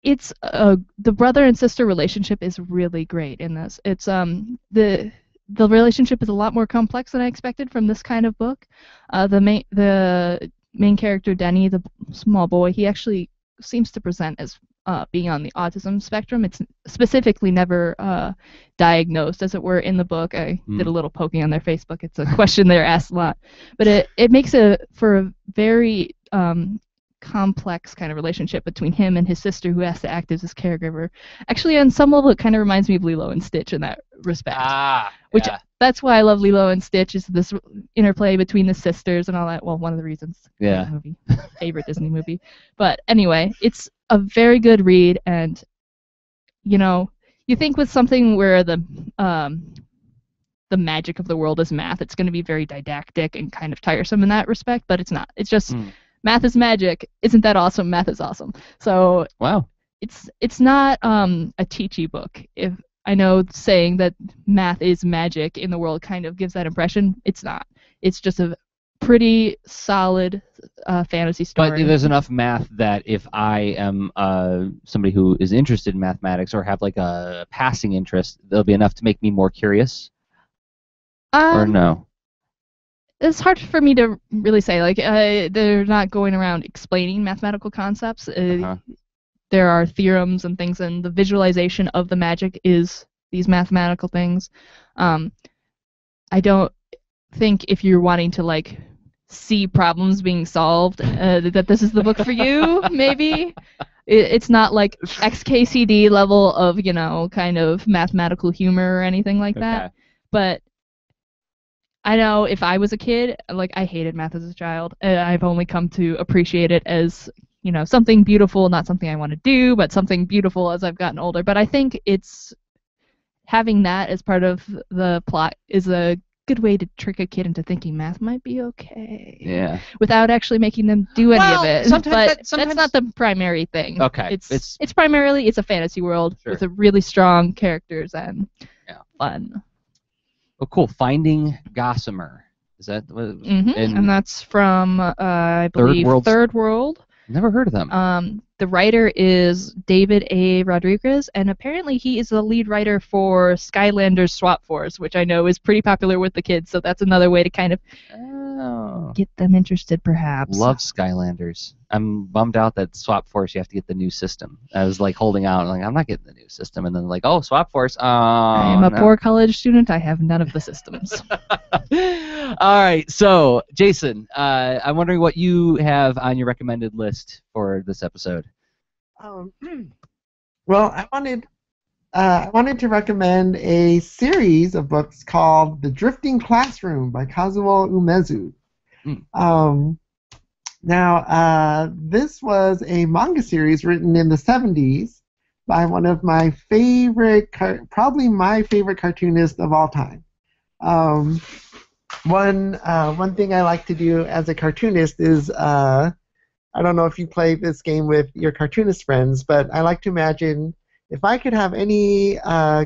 it's... the brother and sister relationship is really great in this. It's The relationship is a lot more complex than I expected from this kind of book. The main character, Denny, the small boy, he actually seems to present as being on the autism spectrum. It's specifically never diagnosed, as it were, in the book. I did a little poking on their Facebook. It's a question they're asked a lot. But it makes for a very complex kind of relationship between him and his sister, who has to act as his caregiver. Actually, on some level, it kind of reminds me of Lilo and Stitch in that respect. That's why I love Lilo and Stitch, is this interplay between the sisters and all that. Well, one of the reasons. Yeah. Movie. Favorite Disney movie. But anyway, it's a very good read, and you know, you think with something where the magic of the world is math, it's going to be very didactic and kind of tiresome in that respect, but it's not. It's just... Math is magic. Isn't that awesome? Math is awesome. So wow, it's not a teachy book. If I know saying that math is magic in the world kind of gives that impression, it's not. It's just a pretty solid fantasy story. But there's enough math that if I am somebody who is interested in mathematics or have like a passing interest, there'll be enough to make me more curious. Or no. It's hard for me to really say. Like, they're not going around explaining mathematical concepts. There are theorems and things, and the visualization of the magic is these mathematical things. I don't think if you're wanting to like see problems being solved that this is the book for you. Maybe it's not like XKCD level of kind of mathematical humor or anything like that, but. I know if I was a kid, like I hated math as a child. I've only come to appreciate it as, something beautiful, not something I want to do, but something beautiful as I've gotten older. But I think it's having that as part of the plot is a good way to trick a kid into thinking math might be okay. Yeah. Without actually making them do any of it. Sometimes that's not the primary thing. Okay. It's primarily it's a fantasy world with a really strong characters and fun. Oh, cool. Finding Gossamer. Is that what it was? And that's from, I believe, Third World. Never heard of them. The writer is David A. Rodriguez, and apparently he is the lead writer for Skylanders Swap Force, which I know is pretty popular with the kids, so that's another way to kind of get them interested, perhaps. Love Skylanders. I'm bummed out that Swap Force, you have to get the new system. I was like holding out, like I'm not getting the new system, and then like, oh, Swap Force. I'm a poor college student. I have none of the systems. All right, so Jason, I'm wondering what you have on your recommended list for this episode. Well, I wanted to recommend a series of books called The Drifting Classroom by Kazuo Umezu. This was a manga series written in the 70s by one of my favorite, probably my favorite cartoonist of all time. One thing I like to do as a cartoonist is, I don't know if you play this game with your cartoonist friends, but I like to imagine... If I could have any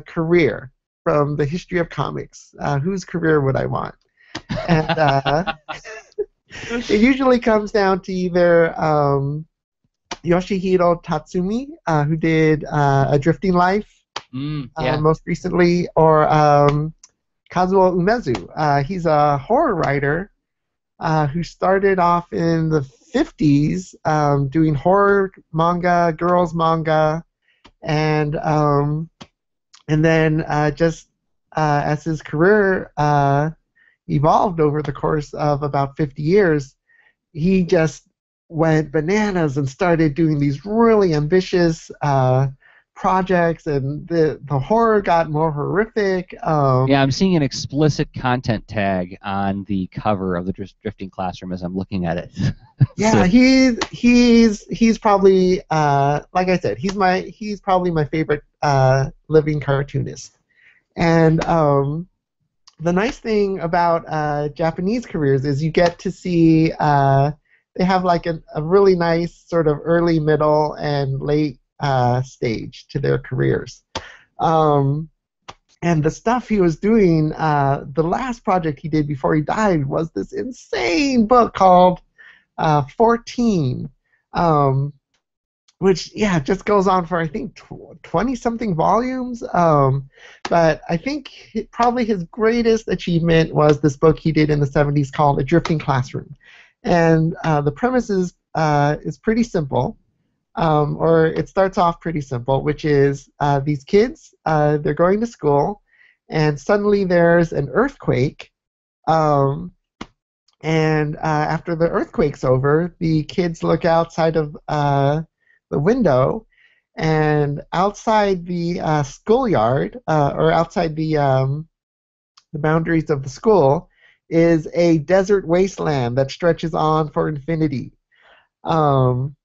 career from the history of comics, whose career would I want? And it usually comes down to either Yoshihiro Tatsumi, who did A Drifting Life most recently, or Kazuo Umezu. He's a horror writer who started off in the 50s doing horror manga, girls manga, And then as his career evolved over the course of about 50 years, he just went bananas and started doing these really ambitious projects, and the horror got more horrific. I'm seeing an explicit content tag on the cover of The Drifting Classroom as I'm looking at it. He's probably like I said, he's probably my favorite living cartoonist, and the nice thing about Japanese careers is you get to see they have like a really nice sort of early, middle, and late stage to their careers. And the stuff he was doing, the last project he did before he died was this insane book called 14, which, yeah, just goes on for, I think, 20-something volumes. But I think probably his greatest achievement was this book he did in the 70s called The Drifting Classroom. And the premise is pretty simple. Or it starts off pretty simple, which is these kids, they're going to school, and suddenly there's an earthquake, and after the earthquake's over, the kids look outside of the window, and outside the schoolyard, or outside the boundaries of the school, is a desert wasteland that stretches on for infinity. And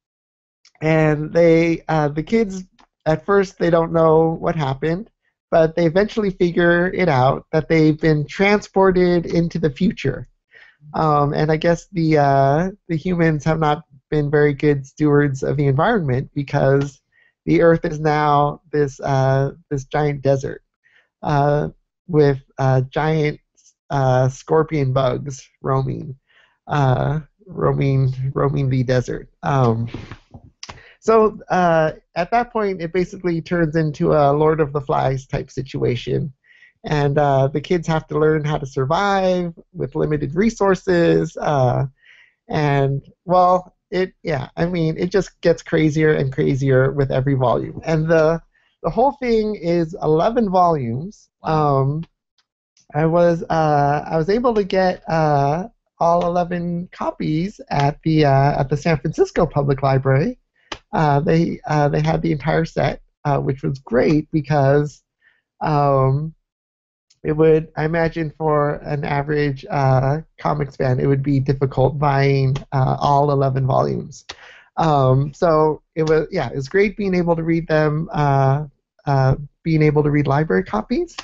they, the kids, at first they don't know what happened, but they eventually figure it out that they've been transported into the future. And I guess the humans have not been very good stewards of the environment because the Earth is now this this giant desert with giant scorpion bugs roaming, roaming the desert. So at that point, it basically turns into a Lord of the Flies type situation. And the kids have to learn how to survive with limited resources. And, well, it just gets crazier and crazier with every volume. And the whole thing is 11 volumes. I was able to get all 11 copies at the San Francisco Public Library. They had the entire set, which was great because it would, I imagine, for an average comics fan, it would be difficult buying all 11 volumes. So it was, yeah, it was great being able to read them, being able to read library copies,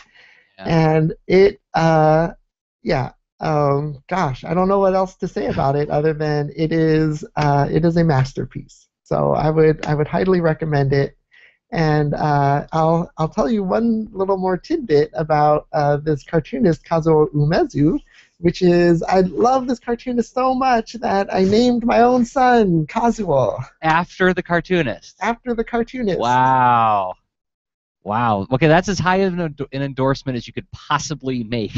yeah. And it, yeah. Gosh, I don't know what else to say about it other than it is a masterpiece. So I would highly recommend it, and I'll tell you one little more tidbit about this cartoonist Kazuo Umezu, which is I love this cartoonist so much that I named my own son Kazuo after the cartoonist. After the cartoonist. Wow, wow. Okay, that's as high of an endorsement as you could possibly make.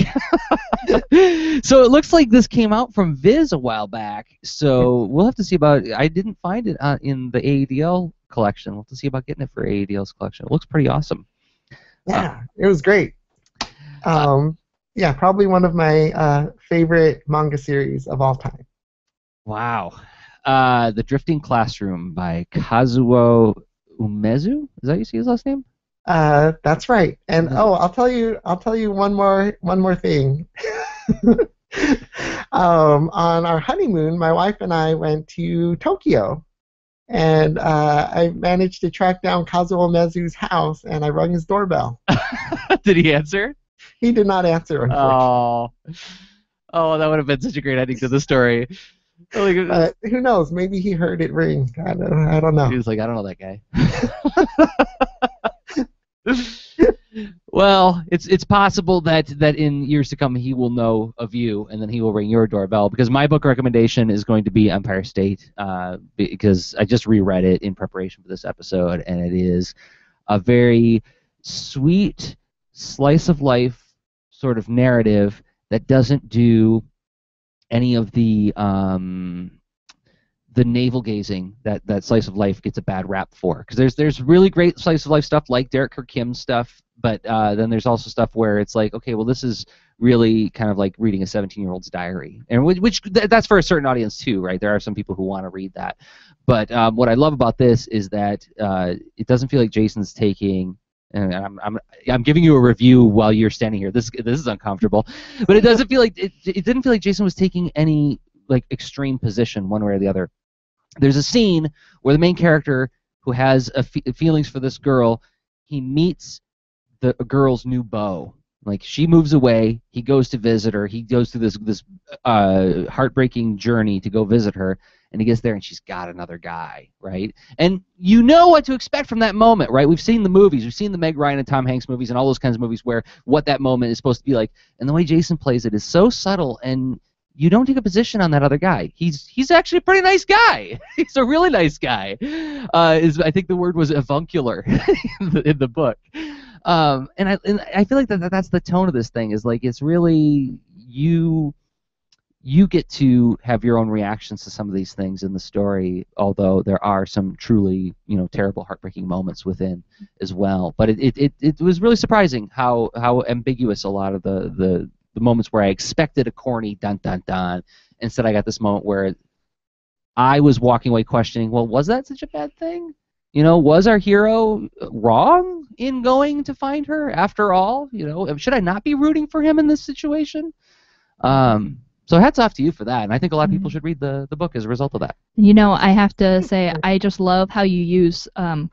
So it looks like this came out from Viz a while back, so we'll have to see about it. I didn't find it in the AADL collection. We'll have to see about getting it for AADL's collection. It looks pretty awesome. Yeah, it was great. Yeah, probably one of my favorite manga series of all time. Wow. The Drifting Classroom by Kazuo Umezu? Is that how you see his last name? That's right. And oh, I'll tell you one more thing. On our honeymoon, my wife and I went to Tokyo, and I managed to track down Kazuo Umezu's house, and I rung his doorbell. Did he answer? He did not answer, unfortunately. Oh, that would have been such a great ending to the story. But who knows? Maybe he heard it ring. I don't know. He was like, I don't know that guy. Well, it's possible that in years to come he will know of you, and then he will ring your doorbell, because my book recommendation is going to be Empire State, because I just reread it in preparation for this episode, and it is a very sweet slice of life sort of narrative that doesn't do any of the navel gazing that slice of life gets a bad rap for, because there's really great slice of life stuff like Derek Kirk Kim stuff, but then there's also stuff where it's like, okay, well, this is really kind of like reading a 17-year-old's diary, and which that's for a certain audience too, right? There are some people who want to read that, but what I love about this is that it doesn't feel like Jason's taking. And I'm giving you a review while you're standing here. This is uncomfortable, but it doesn't feel like it didn't feel like Jason was taking any like extreme position one way or the other. There's a scene where the main character, who has feelings for this girl, he meets the girl's new beau, Like, she moves away, he goes to visit her, he goes through this heartbreaking journey to go visit her, and he gets there and she's got another guy, right? And you know what to expect from that moment, right? We've seen the movies, we've seen the Meg Ryan and Tom Hanks movies and all those kinds of movies where what that moment is supposed to be like, and the way Jason plays it is so subtle, and you don't take a position on that other guy. He's actually a pretty nice guy. He's a really nice guy. I think the word was avuncular in the book. And I feel like that's the tone of this thing, is like, it's really you get to have your own reactions to some of these things in the story, although there are some truly, terrible, heartbreaking moments within as well. But it was really surprising how ambiguous a lot of the moments where I expected a corny dun dun dun. Instead, I got this moment where I was walking away questioning, well, was that such a bad thing? Was our hero wrong in going to find her after all? Should I not be rooting for him in this situation? So hats off to you for that, and I think a lot of people should read the book as a result of that. I have to say, I just love how you use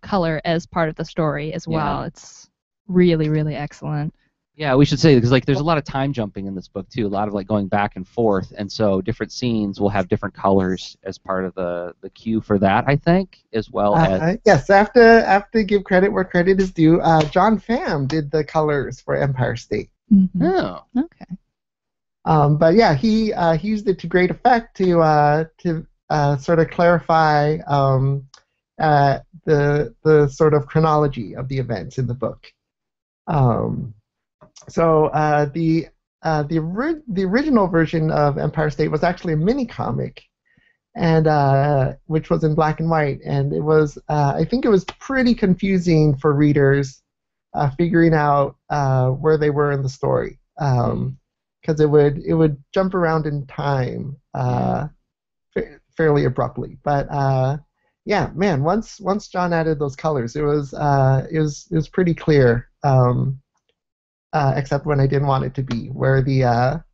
color as part of the story as well. Yeah. It's really, really excellent. Yeah, we should say, because there's a lot of time jumping in this book too, a lot of going back and forth, and so different scenes will have different colors as part of the cue for that, I think, as well as... Yes, I have to give credit where credit is due. John Pham did the colors for Empire State. Mm-hmm. Oh. Okay. But yeah, he used it to great effect to sort of clarify the sort of chronology of the events in the book. So the original version of Empire State was actually a mini comic, and which was in black and white, and it was I think it was pretty confusing for readers figuring out where they were in the story, because it would jump around in time fairly abruptly. But yeah, man, once John added those colors, it was pretty clear. Except when I didn't want it to be, where the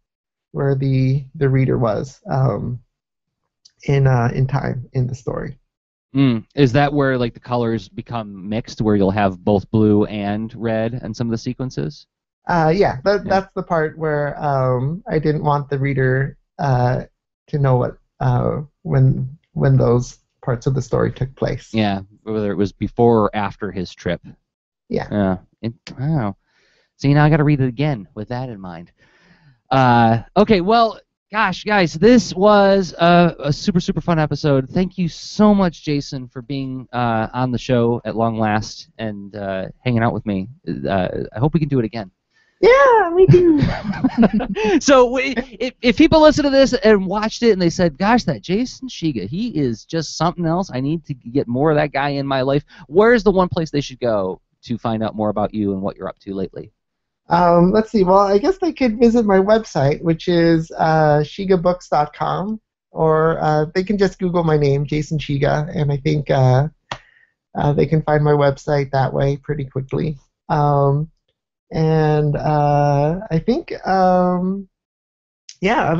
reader was in time in the story. Is that where the colors become mixed, where you'll have both blue and red in some of the sequences? Yeah, that's the part where I didn't want the reader to know what when those parts of the story took place. Yeah, whether it was before or after his trip. Yeah. Yeah. Wow. So now I got to read it again with that in mind. Okay, well, gosh, guys, this was a super, super fun episode. Thank you so much, Jason, for being on the show at long last and hanging out with me. I hope we can do it again. Yeah, we do. So if people listen to this and watched it and they said, gosh, that Jason Shiga, he is just something else. I need to get more of that guy in my life. Where's the one place they should go to find out more about you and what you're up to lately? Let's see. Well, I guess they could visit my website, which is Shigabooks.com, or they can just Google my name, Jason Shiga, and I think they can find my website that way pretty quickly. And other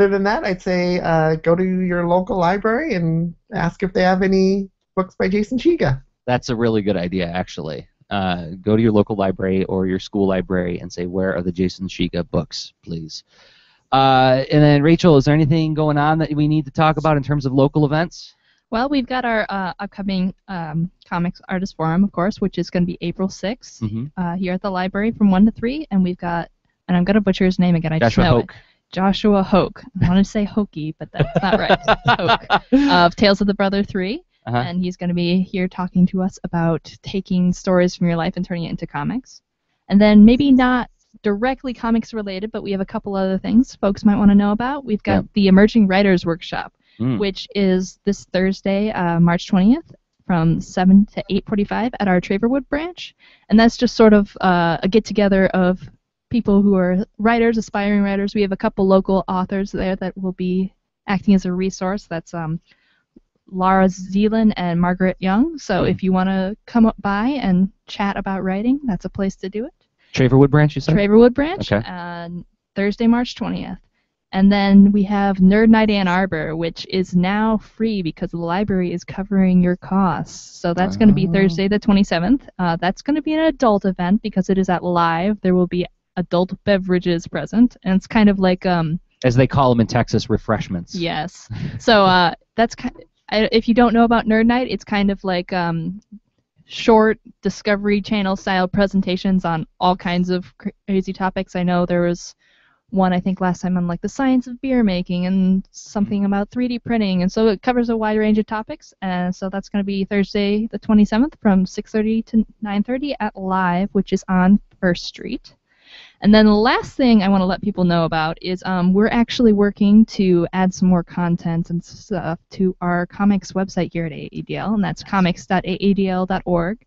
than that, I'd say go to your local library and ask if they have any books by Jason Shiga. That's a really good idea, actually. Go to your local library or your school library and say, where are the Jason Shiga books, please? And then, Rachel, is there anything going on that we need to talk about in terms of local events? Well, we've got our upcoming Comics Artist Forum, of course, which is going to be April 6th here at the library from 1 to 3. And we've got, and I'm going to butcher his name again. Joshua Hoke. I want to say Hokey, but that's not right. Hoke. Of Tales of the Brother 3. Uh-huh. And he's going to be here talking to us about taking stories from your life and turning it into comics. And then maybe not directly comics related, but we have a couple other things folks might want to know about. We've got the Emerging Writers Workshop, which is this Thursday, March 20th, from 7 to 8:45 at our Traverwood branch. And that's just sort of a get-together of people who are writers, aspiring writers. We have a couple local authors there that will be acting as a resource. That's... Laura Zeeland and Margaret Young. So if you want to come up by and chat about writing, that's a place to do it. Traverwood Branch, you said? Traverwood Branch, okay. Thursday, March 20th. And then we have Nerd Night Ann Arbor, which is now free because the library is covering your costs. So that's going to be Thursday the 27th. That's going to be an adult event because it is at Live. There will be adult beverages present, and it's kind of like as they call them in Texas, refreshments. Yes. So that's kind of, if you don't know about Nerd Night, it's kind of like short Discovery Channel style presentations on all kinds of crazy topics. I know there was one I think last time on like the science of beer making and something about 3D printing, and so it covers a wide range of topics. And so that's going to be Thursday the 27th from 6:30 to 9:30 at Live, which is on First Street. And then the last thing I want to let people know about is we're actually working to add some more content and stuff to our comics website here at AADL, and that's comics.aadl.org.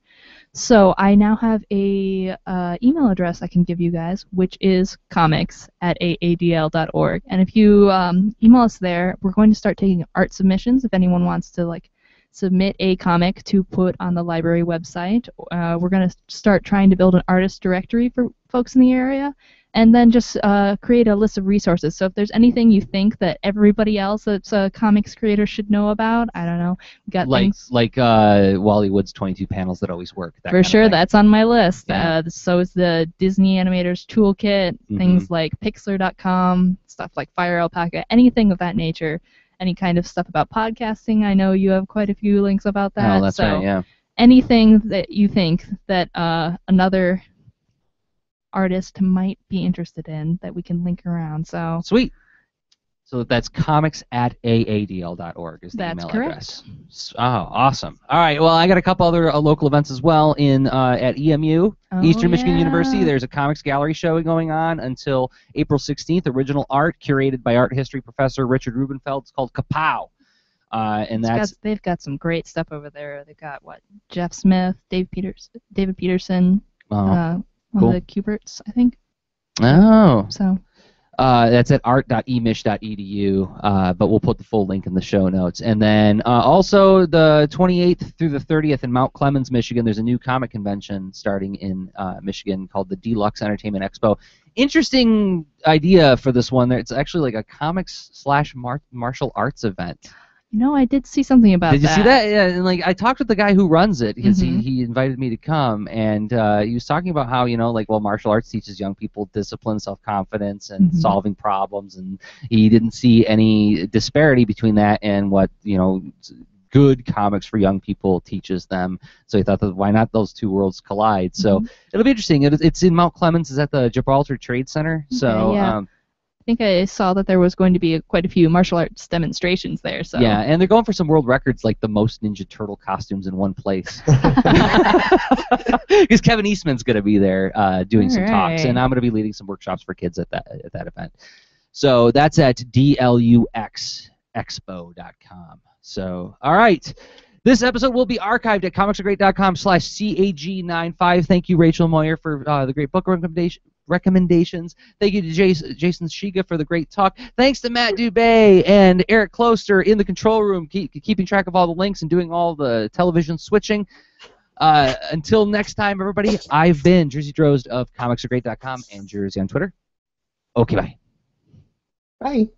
So I now have a email address I can give you guys, which is comics@aadl.org. And if you email us there, we're going to start taking art submissions if anyone wants to like submit a comic to put on the library website. We're going to start trying to build an artist directory for folks in the area, and then just create a list of resources. So if there's anything you think that everybody else that's a comics creator should know about, I don't know. We've got things like Wally Wood's 22 panels that always work. That for sure, that's on my list. Yeah. So is the Disney Animators Toolkit, things like Pixlr.com, stuff like Fire Alpaca, anything of that nature. Any kind of stuff about podcasting. I know you have quite a few links about that. Oh, that's right, yeah. Anything that you think that another artist might be interested in that we can link around. So sweet. So that's comics@aadl.org is the email address. That's correct. Oh, awesome. All right, well, I got a couple other local events as well in at EMU, Eastern Michigan University. There's a comics gallery show going on until April 16th, original art curated by art history professor Richard Rubenfeld. It's called Kapow. And that's they've got some great stuff over there. They've got, what, Jeff Smith, David Peterson, cool. One of the Cuberts, I think. Oh. So... that's at art.emich.edu, but we'll put the full link in the show notes. And then also the 28th through the 30th in Mount Clemens, Michigan, there's a new comic convention starting in Michigan called the Deluxe Entertainment Expo. Interesting idea for this one. It's actually like a comics/martial arts event. No, I did see something about that. Did you see that? Yeah, and like I talked with the guy who runs it because he invited me to come, and he was talking about how, you know, like, well, martial arts teaches young people discipline, self-confidence, and solving problems, and he didn't see any disparity between that and what, you know, good comics for young people teaches them. So he thought that why not those two worlds collide? So it'll be interesting. It's in Mount Clemens. It's at the Gibraltar Trade Center. Okay, so. Yeah. I think I saw that there was going to be quite a few martial arts demonstrations there. So yeah, and they're going for some world records, like the most Ninja Turtle costumes in one place. Because Kevin Eastman's going to be there doing some talks, and I'm going to be leading some workshops for kids at that event. So that's at dluxexpo.com. So all right. This episode will be archived at comicsaregreat.com/CAG95. Thank you, Rachel Moyer, for the great book recommendations. Thank you to Jason Shiga for the great talk. Thanks to Matt Dubay and Eric Kloster in the control room, keeping track of all the links and doing all the television switching. Until next time, everybody, I've been Jerzy Drozd of comicsaregreat.com and Jerzy on Twitter. Okay, bye. Bye.